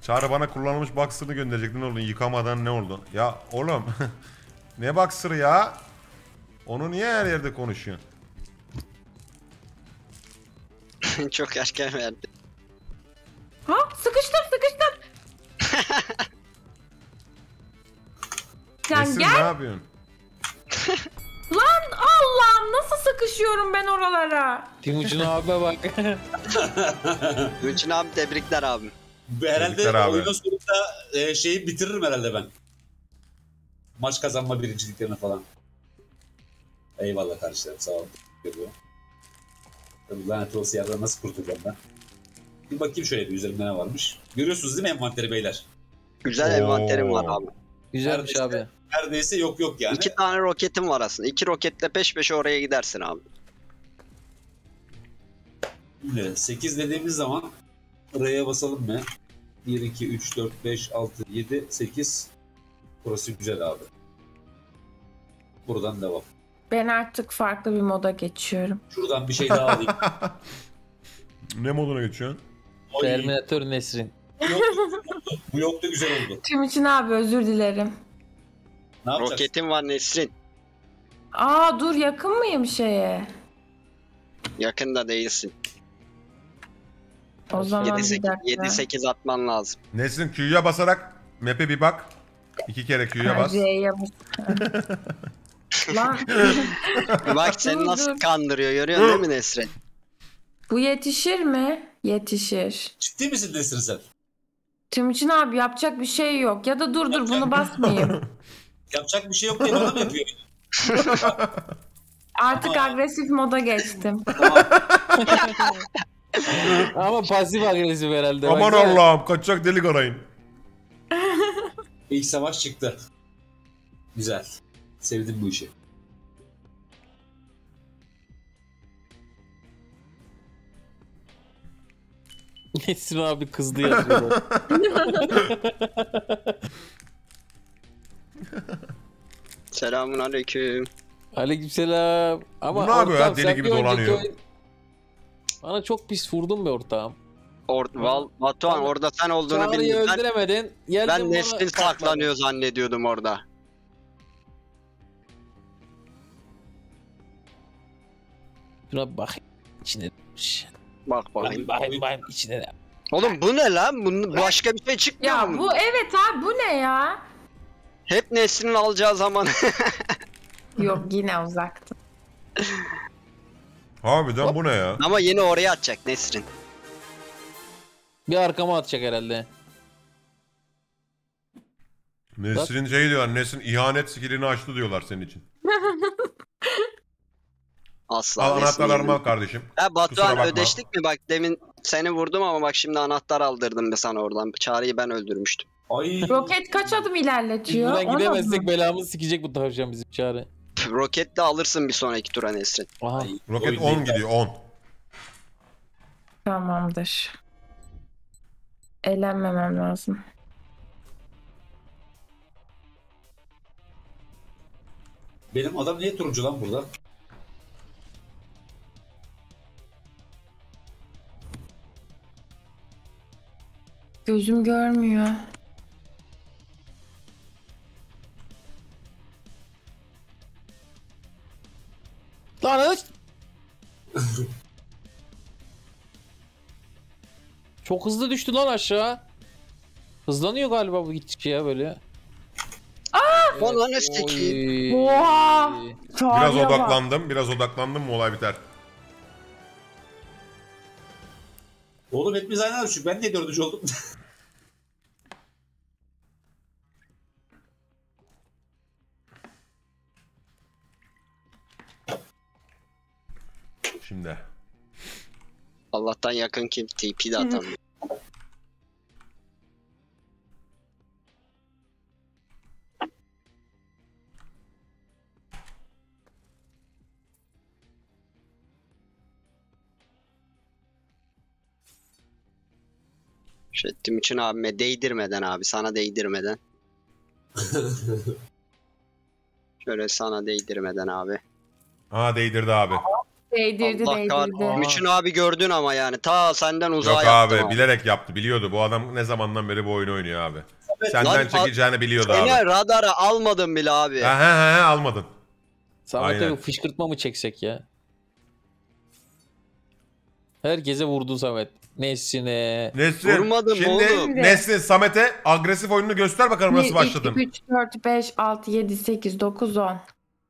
Çağrı bana kullanılmış boxer'ını gönderecektin oğlum, yıkamadan ne oldu? Ya oğlum ne boxer'ı ya? Onu niye her yerde konuşuyorsun? Çok erken verdi. Ha sıkıştım. Sen Esin, gel. Ne yapıyorsun? Lan Allah'ım nasıl sıkışıyorum ben oralara? Timuçin abi bak. Timuçin abi tebrikler abi. Herhalde oyunun sonunda şeyi bitiririm herhalde ben. Maç kazanma birinciliklerini falan. Eyvallah kardeşlerim, sağ olun. Lanet olası yerden nasıl kurtulacağım ben? Bir bakayım şöyle bir üzerimde ne varmış. Görüyorsunuz değil mi envanteri beyler? Güzel envanterim var abi. Güzelmiş neredeyse, abi. Neredeyse yok yani. 2 tane roketim var aslında. 2 roketle peş peşe oraya gidersin abi. 8 dediğimiz zaman buraya basalım mı? 1, 2, 3, 4, 5, 6, 7, 8. Burası güzel abi. Buradan devam. Ben artık farklı bir moda geçiyorum. Şuradan bir şey daha alayım. Ne moduna geçiyorsun? Terminator Nesrin. Bu yok da güzel oldu. Timuçin abi özür dilerim. Ne yapacaksın? Roketim var Nesrin. Dur yakın mıyım şeye? Yakın da değilsin. O zaman 7-8 atman lazım. Nesrin Q'ya basarak map'e bir bak. 2 kere Q'ya bas. Lan. Bak seni nasıl kandırıyor, görüyorsun değil mi Nesrin? Bu yetişir mi? Yetişir. Ciddi misin Nesrin sen? Timuçin abi yapacak bir şey yok. Ya da dur bunu basmayayım. Yapacak bir şey yok diye bana mı yapıyor? Artık agresif moda geçtim. Ama pasif agresif herhalde. Aman Allah'ım kaçacak delik arayın. İlk savaş çıktı. Güzel. Sevdim bu işi. Nesrin abi kızdı yazıyor. Selamünaleyküm. Aleykümselam. Ama ne yapıyor ya, deli gibi dolanıyor. Bana çok pis vurdun be ortağım. Batuhan orada sen olduğunu bilmiyorum. Çağrı'yı öldüremedin. Ben Nesrin saklanıyor zannediyordum orada. Şuna bak içine. Bak içine de. Oğlum bu ne lan? Başka bir şey çıkmıyor ya, mu? Bu evet abi, bu ne ya? Hep Nesrin'in alacağı zaman. Yok yine uzaktı. Harbiden bu ne ya? Ama yeni oraya atacak Nesrin. Bir arkama atacak herhalde. Nesrin şey diyor, Nesrin ihanet skillini açtı diyorlar senin için. Asla. Al anahtarlarımı al kardeşim. Batuhan ödeştik mi? Bak demin seni vurdum ama bak şimdi anahtar aldırdım be sana oradan. Çağrı'yı ben öldürmüştüm. Ay. Roket kaç adım ilerletiyor? Buradan gidemezsek belamızı sikecek bu tavşan bizim Çağrı. Roket de alırsın bir sonraki tura Nesrin. Aha. Roket 10 gidiyor 10. Tamamdır. Eğlenmemem lazım. Benim adam niye turuncu lan burada? Gözüm görmüyor. Lan çok hızlı düştü lan aşağı. Hızlanıyor galiba bu gittikçe ya böyle. Lan üstteki. Oha! Biraz odaklandım mı olay biter. Oğlum hepimiz aynı düştük. Ben niye dördüncü oldum? Şimdi. Allah'tan yakın kim TP'de atamıyor. ettiğim için abime değdirmeden abi, sana değdirmeden. Şöyle sana değdirmeden abi. Aa değdirdi abi. Değdirdi Allah değdirdi. Için abi gördün ama yani ta senden uzağa yaptı. Yok abi yaptım. Bilerek yaptı, biliyordu. Bu adam ne zamandan beri bu oyunu oynuyor abi. Evet, senden çekeceğini biliyordu abi. Seni radara almadın bile abi. He almadın. Samet abi fışkırtma mı çeksek ya? Herkese vurdun Samet. Nesrin'e. Nesrin. Vurmadım şimdi oğlum. Nesrin Samet'e agresif oyununu göster bakalım nasıl başladın. 1, 2, 3, 4, 5, 6, 7, 8, 9, 10.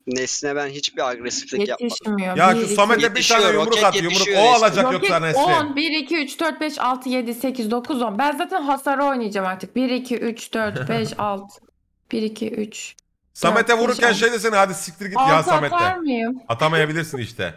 Nesrin'e ben hiçbir agresiflik yapmadım. Ya şu Samet'e bir tane yumruk at. Yumruk o alacak yoksa Nesrin. 10, 1, 2, 3, 4, 5, 6, 7, 8, 9, 10. Ben zaten hasarı oynayacağım artık. 1, 2, 3, 4, 5, 6. 1, 2, 3. Samet'e vururken şey desene hadi siktir git ya Samet'e. Atar mıyım? Atamayabilirsin işte.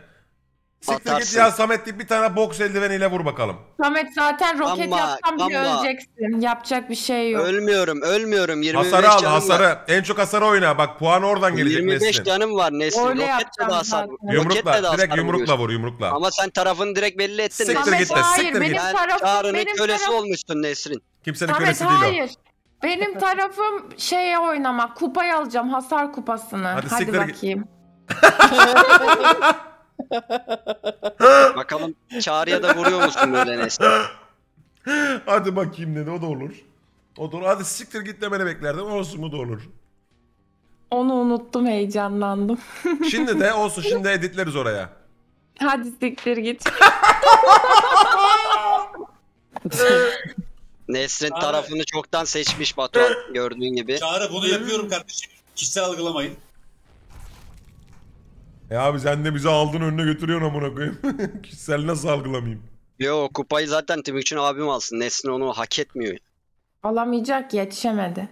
Siktir atarsın. Git ya Samet deyip bir tane boks eldiveniyle vur bakalım. Samet zaten roket yapsam bile öleceksin. Yapacak bir şey yok. Ölmüyorum. 25 hasarı al, hasarı. Var. En çok hasarı oyna. Bak puan oradan gelecek Nesrin. 25 canım var Nesrin. Roketle de hasar vur. Yumrukla, direkt yumrukla vur yumrukla. Ama sen tarafını direkt belli ettin. Siktir Samet, git de siktir git. Çağrı'nın kölesi olmuştun Nesrin. Kimsenin kölesi değil o. Hayır. Benim tarafım şeye oynamak. Kupayı alacağım, hasar kupasını. Hadi bakayım. Bakalım Çağrı'ya da vuruyor musun böyle Nesli? Hadi bakayım dedi, o da olur. O da olur. Hadi siktir git demeni beklerdim. Olsun, bu da olur. Onu unuttum, heyecanlandım. Şimdi de olsun, şimdi editleriz oraya. Hadi siktir git. Nesrin tarafını çoktan seçmiş Batuhan, gördüğün gibi. Çağrı bunu yapıyorum kardeşim. Kişisel algılamayın. E abi sen de bizi aldın önüne götürüyorsun amına koyayım. Kişisel nasıl algılamayayım? Yo, kupayı zaten Timuçin abim alsın. Nesrin onu hak etmiyor. Alamayacak, yetişemedi.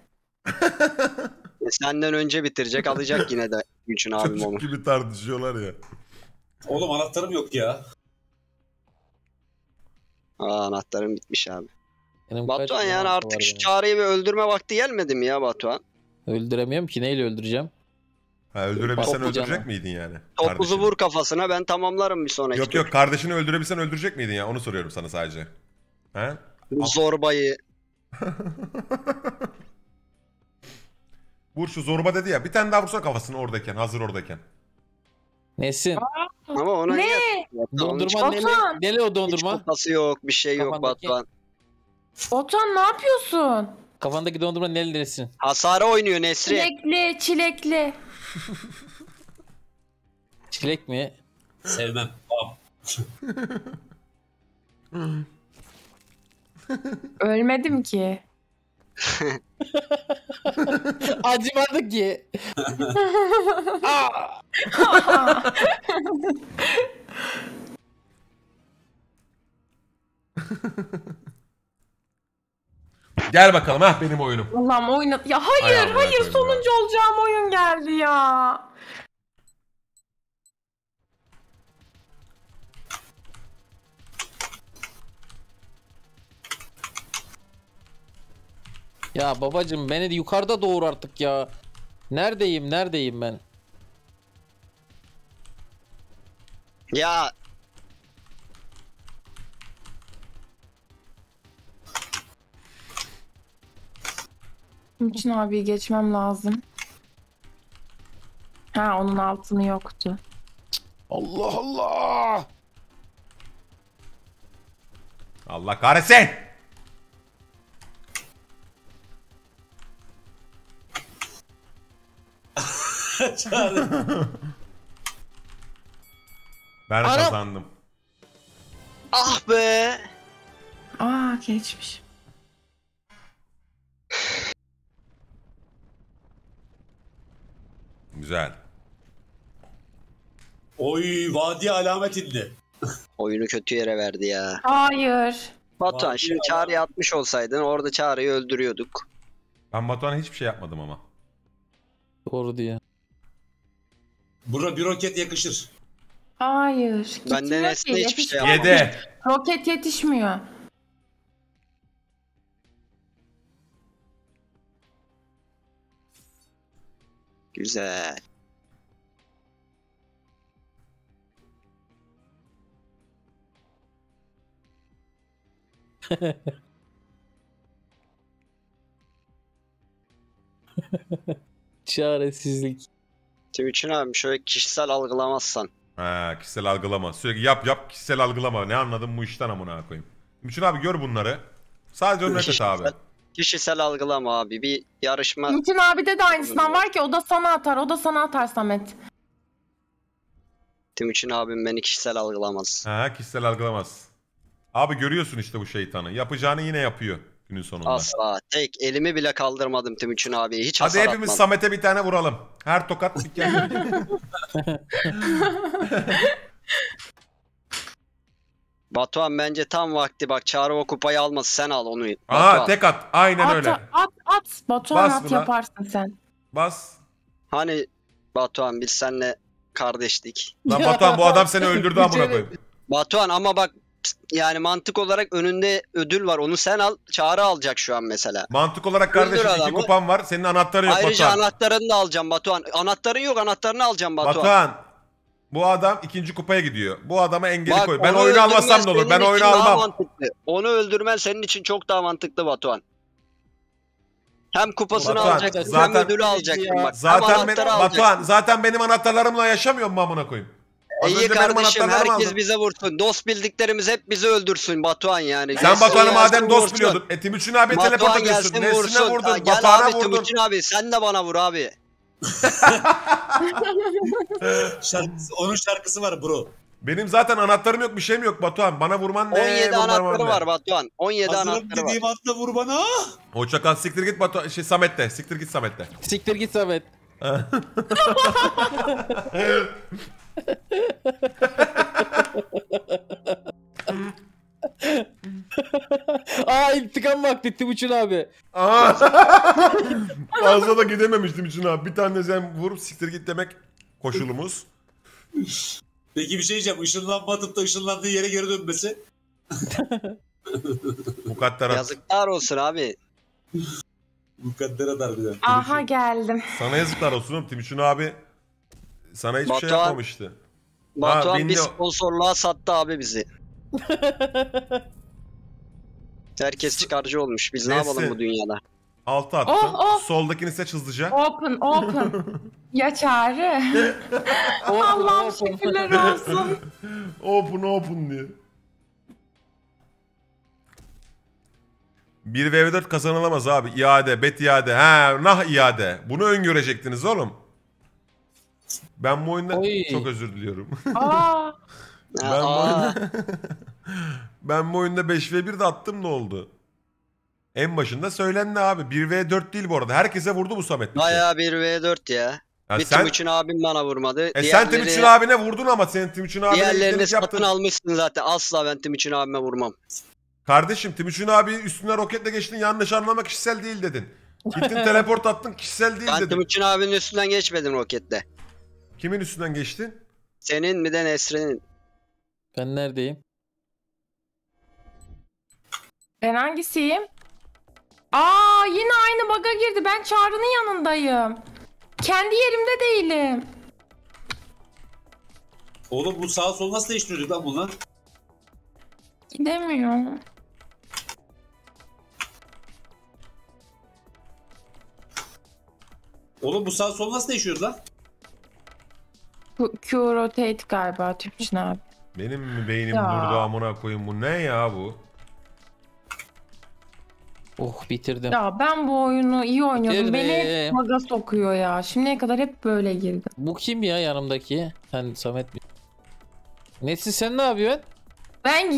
Senden önce bitirecek, alacak yine de Timuçin abim onu. Çocuk gibi tartışıyorlar ya. Oğlum anahtarım yok ya. Aa, anahtarım bitmiş abi. Benim Batuhan yani artık şu Çağrı'yı bir öldürme vakti gelmedi mi ya Batuhan? Öldüremiyorum ki, neyle öldüreceğim? Ha, öldürebilsen öldürecek miydin yani? Topuzu vur kafasına, ben tamamlarım bir sonraki. Yok yok, kardeşini öldürebilsen öldürecek miydin ya? Onu soruyorum sana sadece. He? Zorbayı. Vur şu zorba dedi ya, bir tane daha vursa kafasını oradayken, hazır oradayken. Nesin? Ama ona ne? Dondurma neli o dondurma? Hiç kafası yok, bir şey yok Batuhan. Batuhan ne yapıyorsun? Kafandaki dondurma neli Nesin? Hasara oynuyor Nesrin. Çilekli. Çilek mi? Sevmem. Ölmedim ki. Acımadı ki. Gel bakalım ha benim oyunum. Allah'ım oynat. Ya hayır sonuncu olacağım oyun geldi ya. Ya babacım beni yukarıda doğur artık ya. Neredeyim ben? Ya. Timuçin abiyi geçmem lazım. Ha, onun altını yoktu. Allah Allah. Allah kahretsin. Ben kazandım. Ah be. Aa, geçmiş. Güzel. Oy, vadi alamet indi. Oyunu kötü yere verdi ya. Hayır. Batuhan şimdi Çağrı'ya atmış olsaydın orada Çağrı'yı öldürüyorduk. Ben Batuhan'a hiçbir şey yapmadım ama. Doğru diye. Bura bir roket yakışır. Hayır. Benden Nesne hiçbir şey yapmadım. 7. Roket yetişmiyor. Güzel. Çaresizlik. Twitch'in abi şöyle kişisel algılamazsan. Ha, kişisel algılama. Sürekli yap kişisel algılama. Ne anladım bu işten amına koyayım. Twitch'in abi gör bunları. Sadece önüne kat abi. Kişisel algılama abi. Bir yarışma. Twitch'in abide de aynısından var ki o da sana atar. O da sana atar Samet. Twitch'in abim beni kişisel algılamaz. Ha, kişisel algılamaz. Abi görüyorsun işte bu şeytanı. Yapacağını yine yapıyor. Günün sonunda. Asla. Tek elimi bile kaldırmadım Timuçin abiye. Hiç hadi hepimiz atmadım. Samet'e bir tane vuralım. Her tokat bir kere. Batuhan bence tam vakti. Bak Çağrı o kupayı almaz. Sen al onu. Batuhan. Aha tek at. Aynen at, öyle. At. Batuhan bas at buna. Yaparsın sen. Bas. Hani Batuhan biz seninle kardeşlik. Lan Batuhan bu adam seni öldürdü amına koyayım. Batuhan ama bak. Yani mantık olarak önünde ödül var. Onu sen al. Çağrı alacak şu an mesela. Mantık olarak kardeşim iki kupan var. Senin anahtarın yok. Ayrıca Batuhan. Anahtarını da alacağım Batuhan. Anahtarın yok. Anahtarını alacağım Batuhan. Batuhan. Bu adam ikinci kupaya gidiyor. Bu adama engeli bak, koy. Ben oyunu almasam da olur. Ben oyunu almam. Mantıklı. Onu öldürmen senin için çok daha mantıklı Batuhan. Hem kupasını Batuhan, alacaksın zaten, hem ödülü alacaksın. Bak, zaten benim, alacaksın. Batuhan zaten benim anahtarlarımla yaşamıyorum amına koyayım. İyi kardeşim herkes bize vursun. Dost bildiklerimiz hep bizi öldürsün Batuhan yani. Sen Batuhan'ı madem dost biliyordun. Timuçin abi teleport ediyorsun. Nesine vurdun? Batuhan'a vurdun. Timuçin abi sen de bana vur abi. Onun şarkısı var bro. Benim zaten anahtarım yok bir şeyim yok Batuhan. Bana vurman ne? 17 anahtarı var Batuhan. 17 anahtarı var. Hazırım dediğim atla vur bana. Hoşçakal siktir git Batuhan. Samet'te. Siktir git Samet'te. Siktir git Samet. Aa intikam vakti Timuçin abi. Aa. Fazla da gidememiş Timuçin abi. Bir tane sen vurup siktir git demek koşulumuz. Peki bir şey diyeceğim. Işınlanma atıp da ışınlandığı yere geri dönmesi. Mukadderat. Yazıklar olsun abi. Mukadderat harbiden. Aha geldim. Sana yazıklar olsun oğlum Timuçin abi. Sana hiçbir Batuhan, şey yapmamıştı. Batuhan ha, bir sponsorluğa sattı abi bizi. Herkes çıkarcı olmuş. Biz ne yapalım bu dünyada? Altı attım. Oh. Soldakini seç hızlıca. Open. Ya Çağrı. Allah'ım şükürler olsun. Open diye. 1v4 kazanılamaz abi. İade, bet iade. He, nah iade. Bunu öngörecektiniz oğlum. Ben bu oyunda çok özür diliyorum. Aa. Ben bu oyunda 5v1 de attım ne oldu? En başında söylendi abi. 1v4 değil bu arada. Herkese vurdu bu Samet. Bayağı 1v4 ya. Bir Timuçin abim bana vurmadı. Sen Timuçin abine vurdun ama senin Timuçin abine diğerlerini satın almışsın zaten. Asla ben Timuçin abime vurmam. Kardeşim Timuçin abi üstüne roketle geçtin. Yanlış anlamak kişisel değil dedin. Gittin teleport attın kişisel değil dedin. Ben Timuçin abinin üstünden geçmedim roketle. Kimin üstünden geçtin? Senin bir de Nesrin'in. Ben neredeyim? Ben hangisiyim? Aa yine aynı bug'a girdi. Ben Çağrı'nın yanındayım. Kendi yerimde değilim. Oğlum bu sağ sol nasıl değiştiriyor lan bunlar? Gidemiyor. Oğlum bu sağ sol nasıl değişiyor lan? Q rotate galiba Timuçin abi. Benim mi beynim durdu amına koyayım bu ne ya bu? Oh bitirdim. Ya ben bu oyunu iyi oynuyordum. Beni maga sokuyor ya. Şimdiye kadar hep böyle girdim. Bu kim ya yanımdaki? Sen Samet mi? Nesin sen ne yapıyorsun? Ben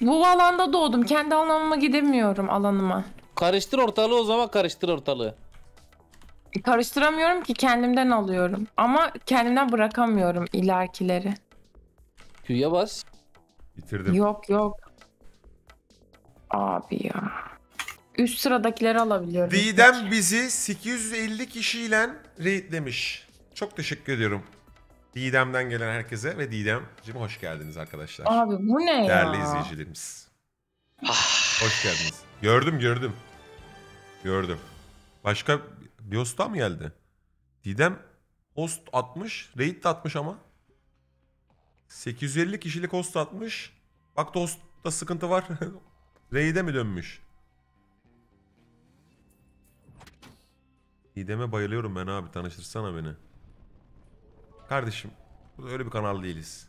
bu alanda doğdum. Kendi alanıma gidemiyorum alanıma. Karıştır ortalığı o zaman karıştır ortalığı. Karıştıramıyorum ki kendimden alıyorum. Ama kendimden bırakamıyorum ilerkileri. Q'ya bas. Bitirdim. Yok. Abi ya. Üst sıradakileri alabiliyorum. Didem hiç. Bizi 850 kişiyle raidlemiş. Çok teşekkür ediyorum. Didem'den gelen herkese ve Didem'cim hoş geldiniz arkadaşlar. Abi bu ne değerli ya? Değerli izleyicilerimiz. Hoş geldiniz. Gördüm. Başka... Bios'ta mı geldi? Didem host atmış. Raid de atmış ama. 850 kişilik host atmış. Bak da hostta sıkıntı var. Raid'e mi dönmüş? İdem'e bayılıyorum ben abi, tanıştırsana beni. Kardeşim öyle bir kanal değiliz.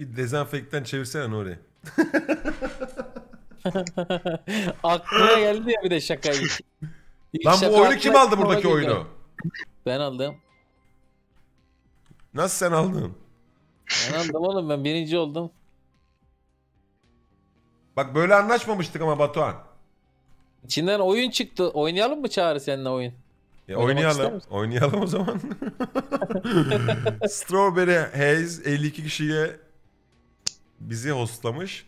Bir dezenfektan çevirsene Nuri. Aklına geldi ya bir de şakayı. Lan şaka, bu oyunu kim aldı, buradaki oyunu? Ben aldım. Nasıl sen aldın? Ben aldım oğlum, ben birinci oldum. Bak böyle anlaşmamıştık ama Batuhan. İçinden oyun çıktı. Oynayalım mı Çağrı seninle oyun? Ya oynayalım. Oynayalım o zaman. Strawberry Haze 52 kişiye bizi hostlamış.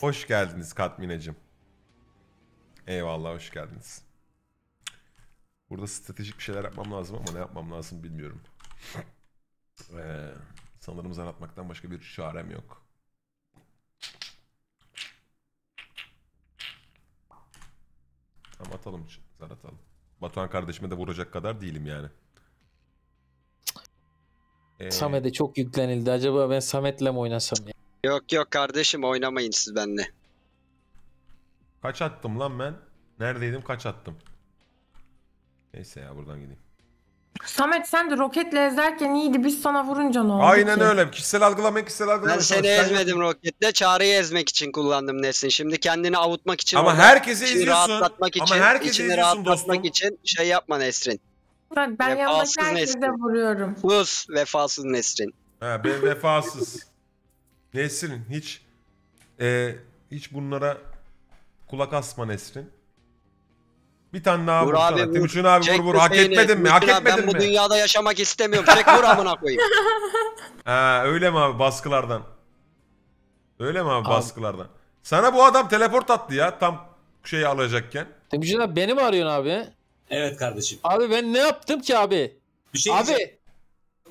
Hoş geldiniz Katmineciğim. Eyvallah, hoş geldiniz. Burada stratejik bir şeyler yapmam lazım ama ne yapmam lazım bilmiyorum. Sanırım zar atmaktan başka bir çarem yok. Tamam, atalım, zar atalım. Batuhan kardeşime de vuracak kadar değilim yani. Samet'e çok yüklenildi. Acaba ben Samet'le mi oynasam ya? Yok yok kardeşim, oynamayın siz benimle. Kaç attım lan ben? Neredeydim, kaç attım? Neyse ya, buradan gideyim. Samet sen de roketle ezerken iyiydi, biz sana vurunca ne oldu? Aynen ki? Öyle. Kişisel algılamayın, kişisel algılamayın. Ben seni ezmedim roketle, Çağrı'yı ezmek için kullandım Nesin. Şimdi kendini avutmak için... Ama herkesi eziyorsun. Rahatlatmak için, ama herkesi eziyorsun dostum. İçin şey yapma Nesrin. Ben yanındaki herkese vuruyorum. Plus vefasız Nesrin. He, ben vefasız. Nesrin hiç bunlara kulak asma Nesrin. Bir tane daha vur abi, vur. Timuçin abi çek, vur. Hak etmedin mi? Hak etmedin mi? Ben bu dünyada yaşamak istemiyorum. Çek vur amına koyayım. Ha, öyle mi abi baskılardan? Öyle mi abi baskılardan? Sana bu adam teleport attı ya tam şeyi alacakken. Timuçin abi beni mi arıyorsun abi? Evet kardeşim. Abi ben ne yaptım ki abi? Bir şey diyeceğim.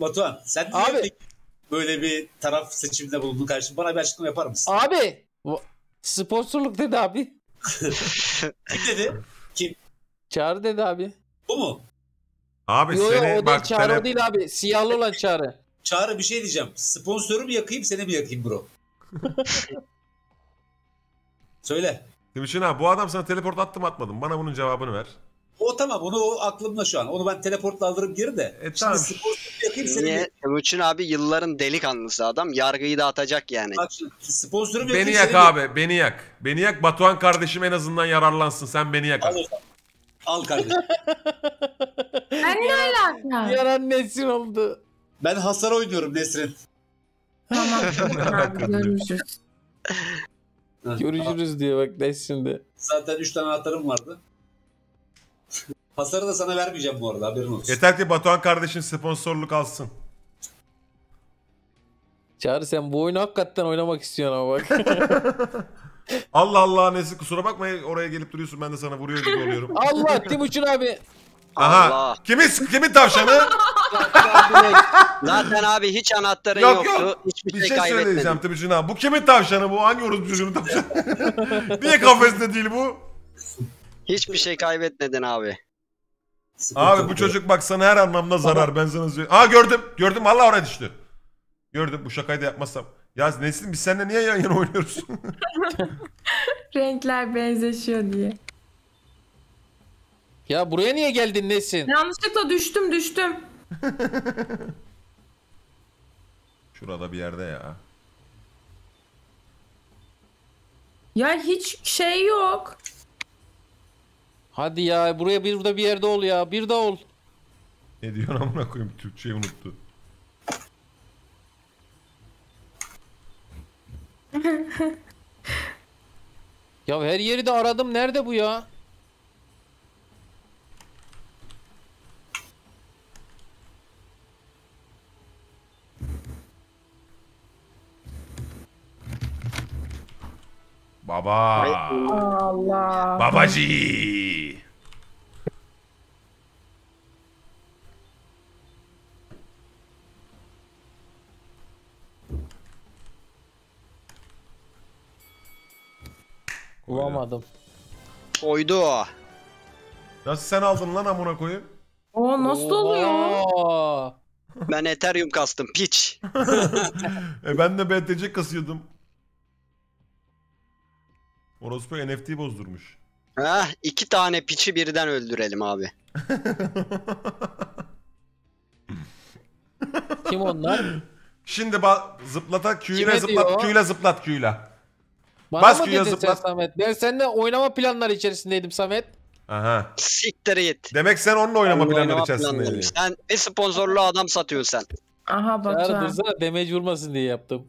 Batuhan sen abi böyle bir taraf seçiminde bulunduğun karşısında bana bir açıklama yapar mısın? Abi sponsorluk dedi abi. Kim dedi? Kim? Çağrı dedi abi. Bu mu? Abi yo, seni... Yo, o bak, Çağrı o değil abi. Siyahlı olan Çağrı. Çağrı bir şey diyeceğim. Sponsoru mu yakayım, seni mi yakayım bro? Söyle. Timuçin abi bu adam sana teleport attım atmadım. Bana bunun cevabını ver. O tamam, onu o aklımda şu an. Onu ben teleportla alırım geri de. Tamam. Sponsoru yakayım, seni mi yakayım? Timuçin abi yılların delikanlısı adam. Yargıyı dağıtacak yani. Bak şimdi sponsoru mu yakayım? Beni yak abi. Yakayım. Beni yak. Beni yak. Batuhan kardeşim en azından yararlansın. Sen beni yak. Al kardeşim. Ben ne alaka? Yaran Nesrin oldu. Ben hasar oynuyorum Nesrin. Tamam. Görüşürüz. Görüşürüz diye bak Nesrin de. Zaten 3 tane atarım vardı. Hasarı da sana vermeyeceğim bu arada, haberin olsun. Yeter ki Batuhan kardeşin sponsorluk alsın. Çağrı sen bu oyunu hakikaten oynamak istiyorsun ama bak. Allah Allah Nesli, kusura bakma oraya gelip duruyorsun, ben de sana vuruyor gibi oluyorum. Allah Timuçin abi. Aha. Allah. Kimin tavşanı? Zaten abi hiç anahtarın yoktu. Bir şey söyleyeceğim Timuçin abi. Bu kimin tavşanı bu? Hangi orospu çocuğunun tavşanı? Niye kafeste değil bu? Hiçbir şey kaybetmedin abi. Abi bu çocuk bak sana her anlamda zarar, ben sana söyleyeyim. Aa gördüm. Gördüm vallahi oraya düştü. Gördüm, bu şakayı da yapmazsam. Ya Nesin biz seninle niye yan yana oynuyoruz? Renkler benzeşiyor diye. Ya buraya niye geldin Nesin? Yanlışlıkla düştüm. Şurada bir yerde ya. Ya hiç şey yok. Hadi ya buraya burada bir yerde ol ya. Bir de ol. Ne diyorsun amına koyayım, Türkçeyi unuttu. Ya her yeri de aradım, nerede bu ya? Baba. Allah. Babacı. Bulamadım. Oydu o. Nasıl sen aldın lan amına koyayım? O nasıl oluyor? Ben Ethereum kastım piç. Ben de BTC kasıyordum. Orospu NFT'yi bozdurmuş. Heh, 2 tane piçi birden öldürelim abi. Kim onlar? Şimdi zıplata Q'yla zıplat, Q'yla zıplat, Q'yla. Bana bas, mı dedin sen Samet? Ben seninle oynama planları içerisindeydim Samet. Aha. Siktir git. Demek sen onunla oynama planları içerisindeydin. Sen bir sponsorlu adam satıyorsun sen. Aha bak. Dursana, damage vurmasın diye yaptım.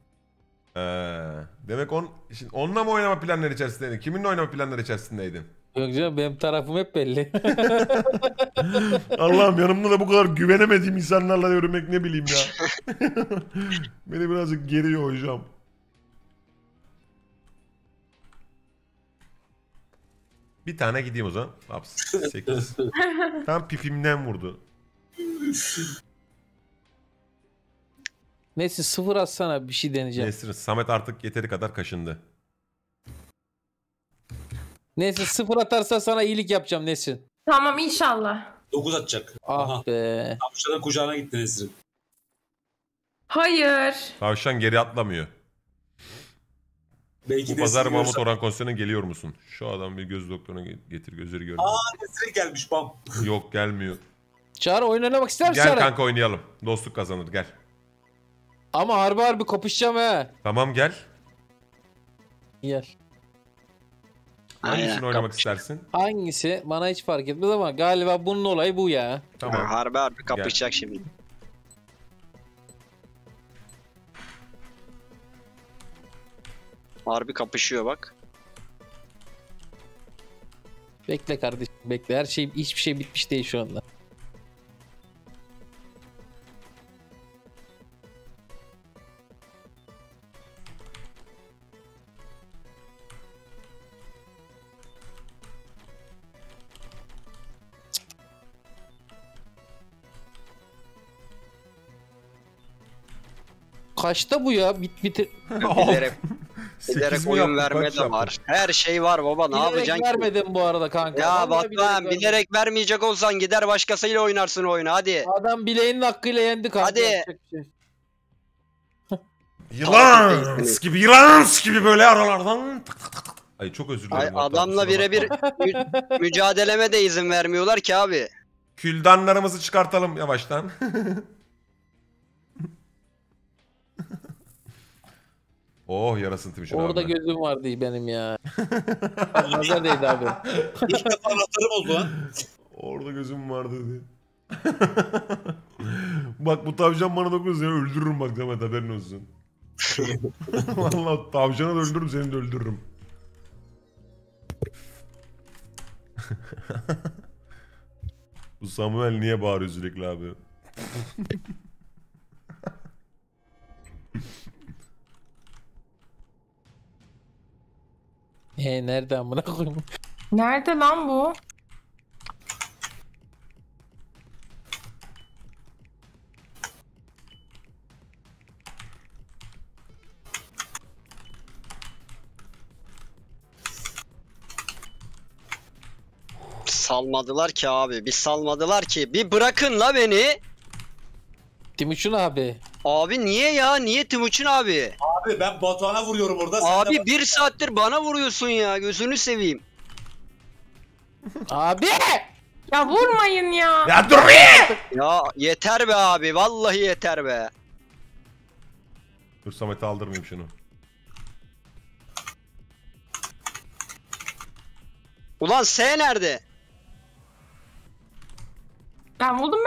Demek şimdi onunla mı oynama planları içerisindeydin? Kiminle oynama planları içerisindeydin? Yok canım, benim tarafım hep belli. Allah'ım, yanımda da bu kadar güvenemediğim insanlarla yürümek ne bileyim ya. Beni birazcık geriyor hocam. Bir tane gideyim o zaman. Laps 8. Tam pipimden vurdu. Neyse, 0 atsana, bir şey deneyeceğim. Neyse, Samet artık yeteri kadar kaşındı. Neyse, 0 atarsa sana iyilik yapacağım Nesin. Tamam inşallah. 9 atacak. Ah aha be. Tavşanın kucağına gitti Nesin. Hayır. Tavşan geri atlamıyor. Belki bu pazar Mahmut Orhan konserine geliyor musun? Şu adam bir göz doktoruna getir, gözleri görmüyor. Aa, Nesin gelmiş bam. Yok, gelmiyor. Çağrı, oyun oynamak ister misin? Gel Çağrı, kanka oynayalım. Dostluk kazanır, gel. Ama harbi harbi kopuşacağım he. Tamam gel. Gel. Hangisini oynamak istersin? Hangisi? Bana hiç fark etmez ama galiba bunun olayı bu ya. Tamam. Harbi harbi kapışacak şimdi. Harbi kapışıyor bak. Bekle kardeşim, bekle. Her şey, hiçbir şey bitmiş değil şu anda. Kaçta bu ya? Bitir. Bilerek oyun verme de var. Her şey var baba, ne yapacaksın? Bilerek vermedim bu arada kanka. Ya bak lan, bilerek vermeyecek olsan gider başkasıyla oynarsın oyunu, hadi. Adam bileğinin hakkıyla yendi kanka. Hadi. Yılan gibi, yılan gibi böyle aralardan. Ay çok özür dilerim. Ay, adamla birebir mücadeleme de izin vermiyorlar ki abi. Küldanlarımızı çıkartalım yavaştan. Oh, yarasın Timuçin abi. Orada gözüm vardı benim ya. Nazar değdi abi. İlk defa nazarım oldu lan. Orada gözüm vardı diye. Bak bu tavşan bana dokunursa seni öldürürüm bak Demet, haberin olsun. Vallahi tavşana da öldürürüm, seni de öldürürüm. Bu Samuel niye bağırıyor sürekli abi? Nereden buna koyayım? Nerede lan bu? Salmadılar ki abi, bir salmadılar ki. Bir bırakın la beni. Timuçin abi. Abi niye ya? Niye Timuçin abi? Abi ben Batuhan'a vuruyorum orada. Abi sen bir saattir bana vuruyorsun ya. Gözünü seveyim. Abi! Ya vurmayın ya. Ya dur be! Ya yeter be abi. Vallahi yeter be. Dur Samet'e aldırmayayım şunu. Ulan S nerede? Ben buldum.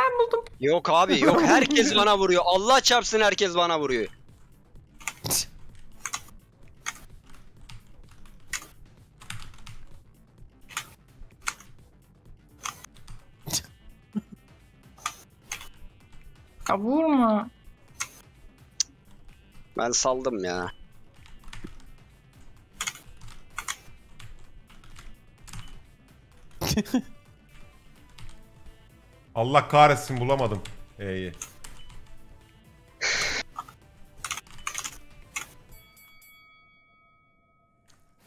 Yok abi yok, herkes bana vuruyor. Allah çarpsın, herkes bana vuruyor. Ya vurma. Ben saldım ya. Allah kahretsin, bulamadım. İyi.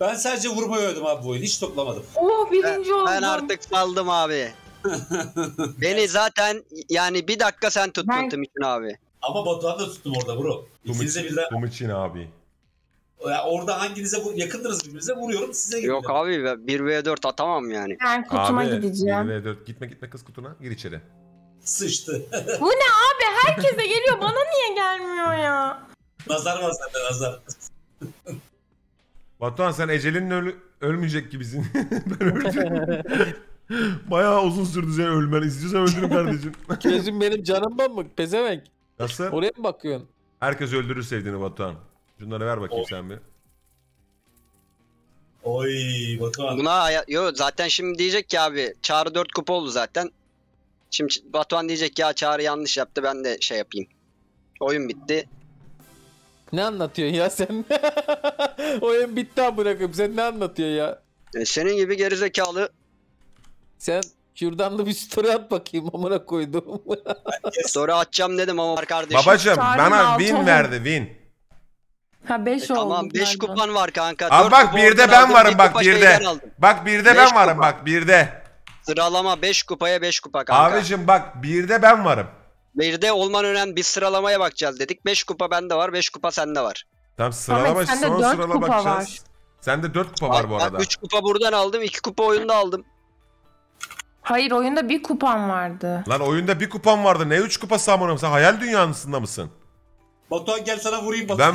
Ben sadece vurmayı öldüm abi bu oyunu. Hiç toplamadım. Oh, birinci oldum. Ben artık saldım abi. Beni zaten yani bir dakika sen tuttun ben... Timuçin abi. Ama Batuhan da tuttum orada bro. Timuçin abi. Ya orada hanginize yakındınız birbirinize vuruyorum size gidiyorum. Yok abi 1v4 atamam yani. Ben kutuma abi, gideceğim. 1v4 gitme kız kutuna gir içeri. Sıçtı. Bu ne abi herkese geliyor bana niye gelmiyor ya? Nazar. Batuhan sen Ecel'in ölmeyecek gibisin. Ben öleceğim. Bayağı uzun sürdü sen ölmen. İstiyorsan öldürün kardeşim. Kesin benim canımdan mı? Pezevenk. Nasıl? Oraya mı bakıyorsun? Herkes öldürür sevdiğini Batuhan. Şunları ver bakayım sen bir. Oy Batuhan. Buna yo zaten şimdi diyecek ki abi Çağrı 4 kupa oldu zaten. Şimdi Batuhan diyecek ya Çağrı yanlış yaptı ben de şey yapayım. Oyun bitti. Ne anlatıyorsun ya sen? Oyun bitti abi bırakıp sen ne anlatıyorsun ya? Senin gibi gerizekalı. Sen şuradan bir story at bakayım amına koydum. Story atacağım dedim ama kardeşim. Babacım bana win verdi win. Ha 5 oldu. Tamam 5 kupan var kanka. Abi bak 1'de ben varım bak 1'de. Bak 1'de ben varım bak 1'de. Sıralama 5 kupaya 5 kupa kanka. Abicim bak 1'de ben varım. 1'de olman önemli bir sıralamaya bakacağız dedik. 5 kupa bende var 5 kupa sende var. Tamam sıralama son sıralama bakacağız. Sende 4 kupa var bu arada. 3 kupa buradan aldım 2 kupa oyunda aldım. Hayır oyunda 1 kupan vardı. Lan oyunda 1 kupan vardı ne 3 kupası amınım sen hayal dünyasında mısın? Batuhan gel sana vurayım Batuhan.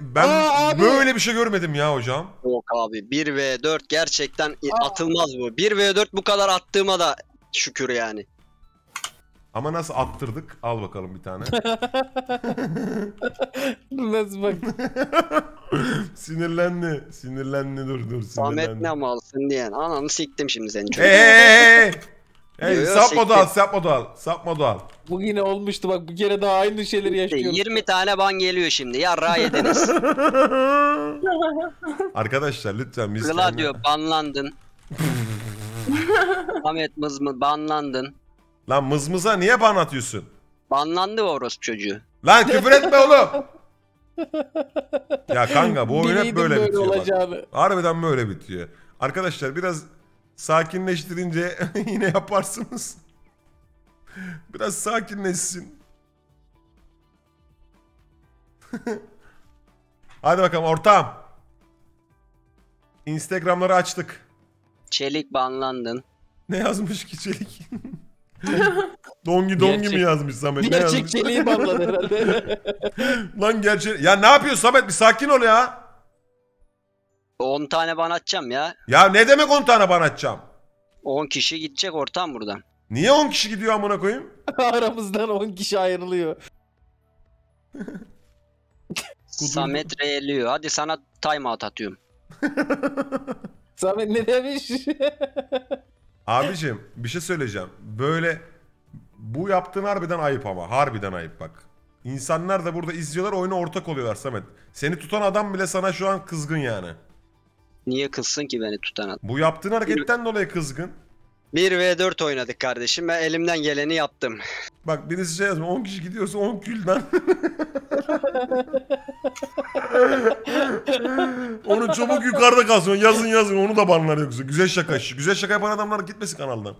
Ben böyle bir şey görmedim ya hocam. Yok abi 1v4 gerçekten atılmaz bu. 1v4 bu kadar attığıma da şükür yani. Ama nasıl attırdık? Al bakalım bir tane. Nasıl bak? Sinirlendi dur sinirlendi. Ahmet ne malsın diyen. Ananı siktim şimdi seni. Sapma da al. Bu yine olmuştu bak bu kere daha aynı şeyleri yaşıyoruz. 20 tane ban geliyor şimdi yarra yediniz. Arkadaşlar lütfen biz... Gladio banlandın. Ahmet Mızmız banlandın. Lan Mızmız'a niye ban atıyorsun? Banlandı orospu çocuğu. Lan küfür etme oğlum. Ya kanka bu oyun hep böyle bitiyor bak. Harbiden böyle bitiyor. Arkadaşlar biraz... Sakinleştirince yine yaparsınız. Biraz sakinleşsin. Hadi bakalım ortağım. Instagram'ları açtık. Çelik banlandın. Ne yazmış ki Çelik? Dongi mi yazmış Samet? Gerçek Çelik'i banladı herhalde. Lan gerçek. Ya ne yapıyorsun Samet? Bir sakin ol ya. 10 tane ban atacağım ya. Ya ne demek 10 tane ban atacağım? 10 kişi gidecek ortam buradan. Niye 10 kişi gidiyor amına koyayım? Aramızdan 10 kişi ayrılıyor. Samet reyliyor. Hadi sana timeout atıyorum. Samet ne demiş? Abicim bir şey söyleyeceğim. Böyle bu yaptığın harbiden ayıp ama. Harbiden ayıp bak. İnsanlar da burada izliyorlar oyuna ortak oluyorlar Samet. Seni tutan adam bile sana şu an kızgın yani. Niye kızsın ki beni tutan adam? Bu yaptığın hareketten dolayı kızgın. 1v4 oynadık kardeşim. Ben elimden geleni yaptım. Bak birisi şey yazmış. 10 kişi gidiyorsa 10 külden. Onu çabuk yukarıda kalsın. Yazın. Onu da banlar yoksa. Güzel şaka. Güzel şaka yapan adamlar gitmesin kanaldan.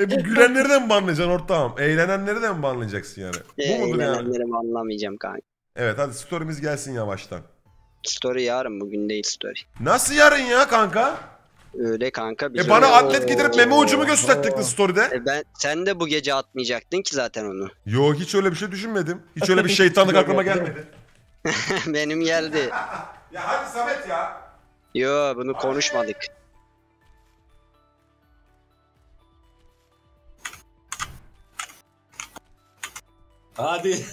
Bu gülenleri de mi banlayacaksın ortağım? Eğlenenleri de mi banlayacaksın yani? Bu mudur yani? Eğlenenleri banlamayacağım kanka. Evet hadi story'miz gelsin yavaştan. Story yarın bugün değil story. Nasıl yarın ya kanka? Öyle kanka. Biz bana atlet getirip meme ucumu gösterecektin story'de. Sen de bu gece atmayacaktın ki zaten onu. Yo hiç öyle bir şey düşünmedim. Hiç öyle bir şeytanlık aklıma gelmedi. Benim geldi. Ya hadi Samet ya. Yo bunu konuşmadık. Hadi.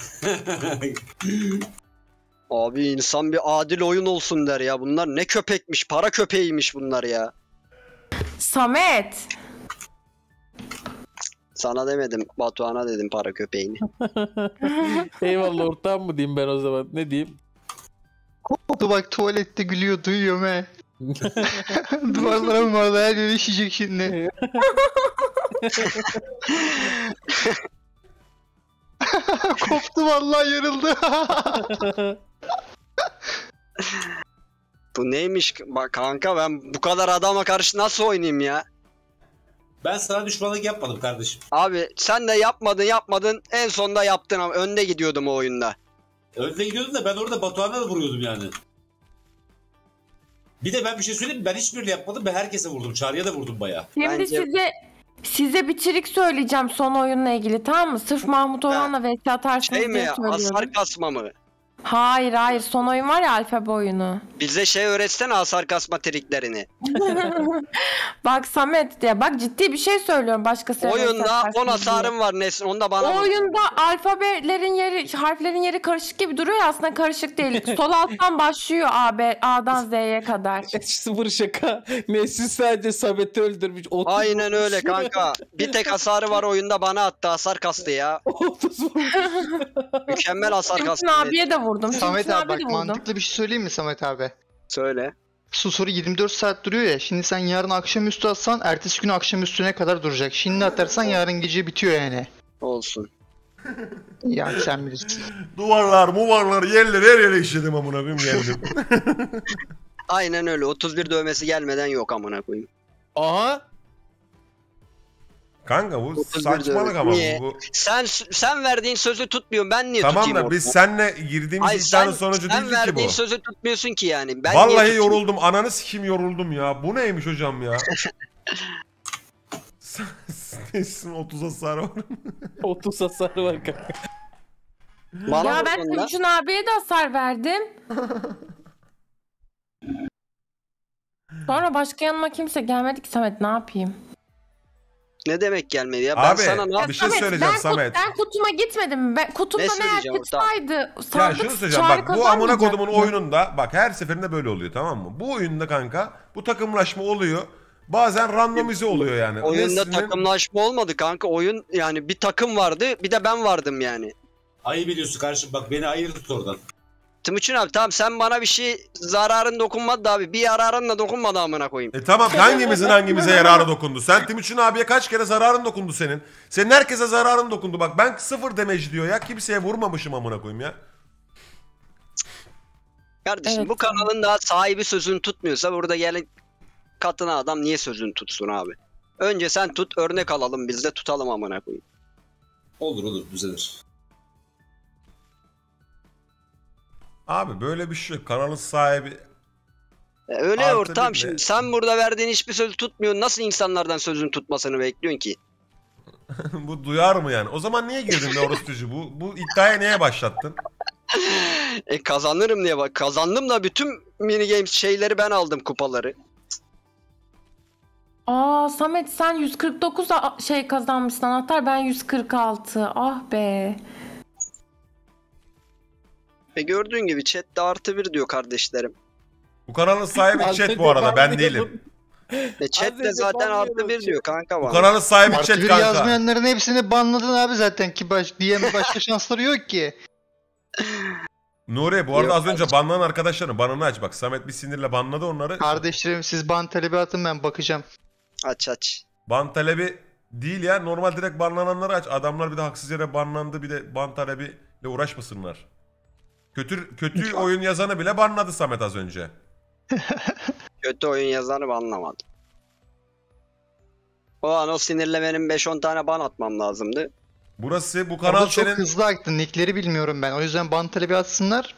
Abi insan bir adil oyun olsun der ya. Bunlar ne köpekmiş, para köpeğiymiş bunlar ya. Samet. Sana demedim, Batuhan'a dedim para köpeğini. Eyvallah ortam mı diyeyim ben o zaman? Ne diyeyim? Koptu bak tuvalette gülüyor, duyuyorum he. Duvarlara mı her yere şişecek şimdi. Koptu vallahi yarıldı. Bu neymiş bak kanka, ben bu kadar adama karşı nasıl oynayayım ya? Ben sana düşmanlık yapmadım kardeşim. Abi sen de yapmadın, en sonunda yaptın ama önde gidiyordum o oyunda. Önde gidiyordun da ben orada Batuhan'a da vuruyordum yani. Bir de ben bir şey söyleyeyim mi? Ben hiçbirini yapmadım, ben herkese vurdum. Çağrı'ya da vurdum bayağı. Şimdi size bir trik söyleyeceğim son oyunla ilgili, tamam mı? Sırf Mahmut Orhan'la vs atarsınız diye söylüyorum. Hasar kasma mı? Hayır, son oyun var ya, alfabe oyunu. Bize öğretsene hasar kasma triklerini. Bak Samet diye, bak ciddi bir şey söylüyorum, başkası. Oyunda 10 hasarım var Nesin, onu da bana. O oyunda alfabelerin yeri, harflerin yeri karışık gibi duruyor ya, aslında karışık değil. Sol alttan başlıyor A'dan Z'ye kadar. Sıfır şaka. Nesin sadece Samet'i öldürmüş. Aynen öyle kanka. Bir tek hasarı var oyunda, bana attı, hasar kastı ya. Mükemmel hasar kastı. Abiye de vurdum. Samet abi bak, mantıklı bir şey söyleyeyim mi Samet abi? Söyle. Su soru 24 saat duruyor ya. Şimdi sen yarın akşamüstü atsan ertesi gün akşamüstüne kadar duracak. Şimdi atarsan yarın gece bitiyor yani. Olsun. Ya sen bilirsin. Duvarlar, yerler, her yere işledim amına koyayım, geldim. Aynen öyle. 31 dövmesi gelmeden yok amına koyayım. Aha. Kanka bu saçmalık ama bu. Sen verdiğin sözü tutmuyorsun, ben niye tutayım? Tamam da biz senle girdiğimiz iddianın sonucu değil ki bu. Sen verdiğin sözü tutmuyorsun ki yani. Ben vallahi yoruldum, ananı sikim yoruldum ya. Bu neymiş hocam ya? Nesin 30 hasarı var. 30 hasarı var kanka. Ya ben Tümçün abiye de hasar verdim. Sonra başka yanıma kimse gelmedi ki Samet, ne yapayım? Ne demek gelmedi ya? Abi, ben sana ne yapayım? Bir şey söyleyeceğim Samet. Ben kutuma gitmedim. Kutumda ne erketsaydı. Ya şunu söyleyeceğim bak, bu amına kodumun oyununda bak her seferinde böyle oluyor, tamam mı? Bu oyunda kanka bu takımlaşma oluyor. Bazen randomize oluyor yani. Oyunda takımlaşma olmadı kanka. Oyun yani, bir takım vardı bir de ben vardım yani. Ayı biliyorsun kardeşim, bak beni ayır tut oradan. Timuçin abi tamam, sen bana bir şey zararın dokunmadı da abi, bir yararın da dokunmadı amına koyayım. E tamam, hangimize yararı dokundu? Sen Timuçin abiye kaç kere zararın dokundu senin? Senin herkese zararın dokundu. Bak ben sıfır damage diyor ya, kimseye vurmamışım amına koyayım ya. Kardeşim evet, bu kanalın daha sahibi sözünü tutmuyorsa burada gelen katına adam niye sözünü tutsun abi? Önce sen tut, örnek alalım, biz de tutalım amına koyayım. Olur düzelir. Abi böyle bir şey, kanalın sahibi... Öyle ya ortam, şimdi sen burada verdiğin hiçbir sözü tutmuyorsun. Nasıl insanlardan sözünü tutmasını bekliyorsun ki? Bu duyar mı yani? O zaman niye girdin de orospucu? Bu iddiaya niye başlattın? Kazanırım diye bak. Kazandım da bütün mini games şeyleri ben aldım, kupaları. Aa Samet sen 149 şey kazanmışsın anahtar, ben 146. Ah be. Gördüğün gibi chatte +1 diyor kardeşlerim. Bu kanalın sahibi chat bu arada, ben değilim. Chatte zaten +1 diyor kanka. Bu kanalın sahibi chat kanka. +1 yazmayanların hepsini banladın abi zaten ki başka şansları yok ki. Nuri bu arada az önce banlanan arkadaşların banını aç bak. Samet bir sinirle banladı onları. Kardeşlerim siz ban talebi atın, ben bakacağım. Aç. Ban talebi değil ya, normal direkt banlananları aç. Adamlar bir de haksız yere banlandı, bir de ban talebiyle uğraşmasınlar. Kötü oyun yazanı bile banladı Samet az önce. Kötü oyun yazanı banlamadı. O an o sinirle benim 5-10 tane ban atmam lazımdı. Burası bu kanal orada çok senin... hızlı aktı, nickleri bilmiyorum ben. O yüzden ban talebi atsınlar.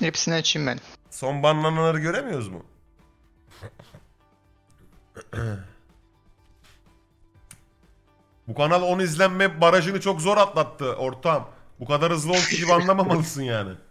Hepsini açayım ben. Son banlananları göremiyoruz mu? Bu kanal 10 izlenme barajını çok zor atlattı ortam. Bu kadar hızlı 10 kişi banlamamalısın yani.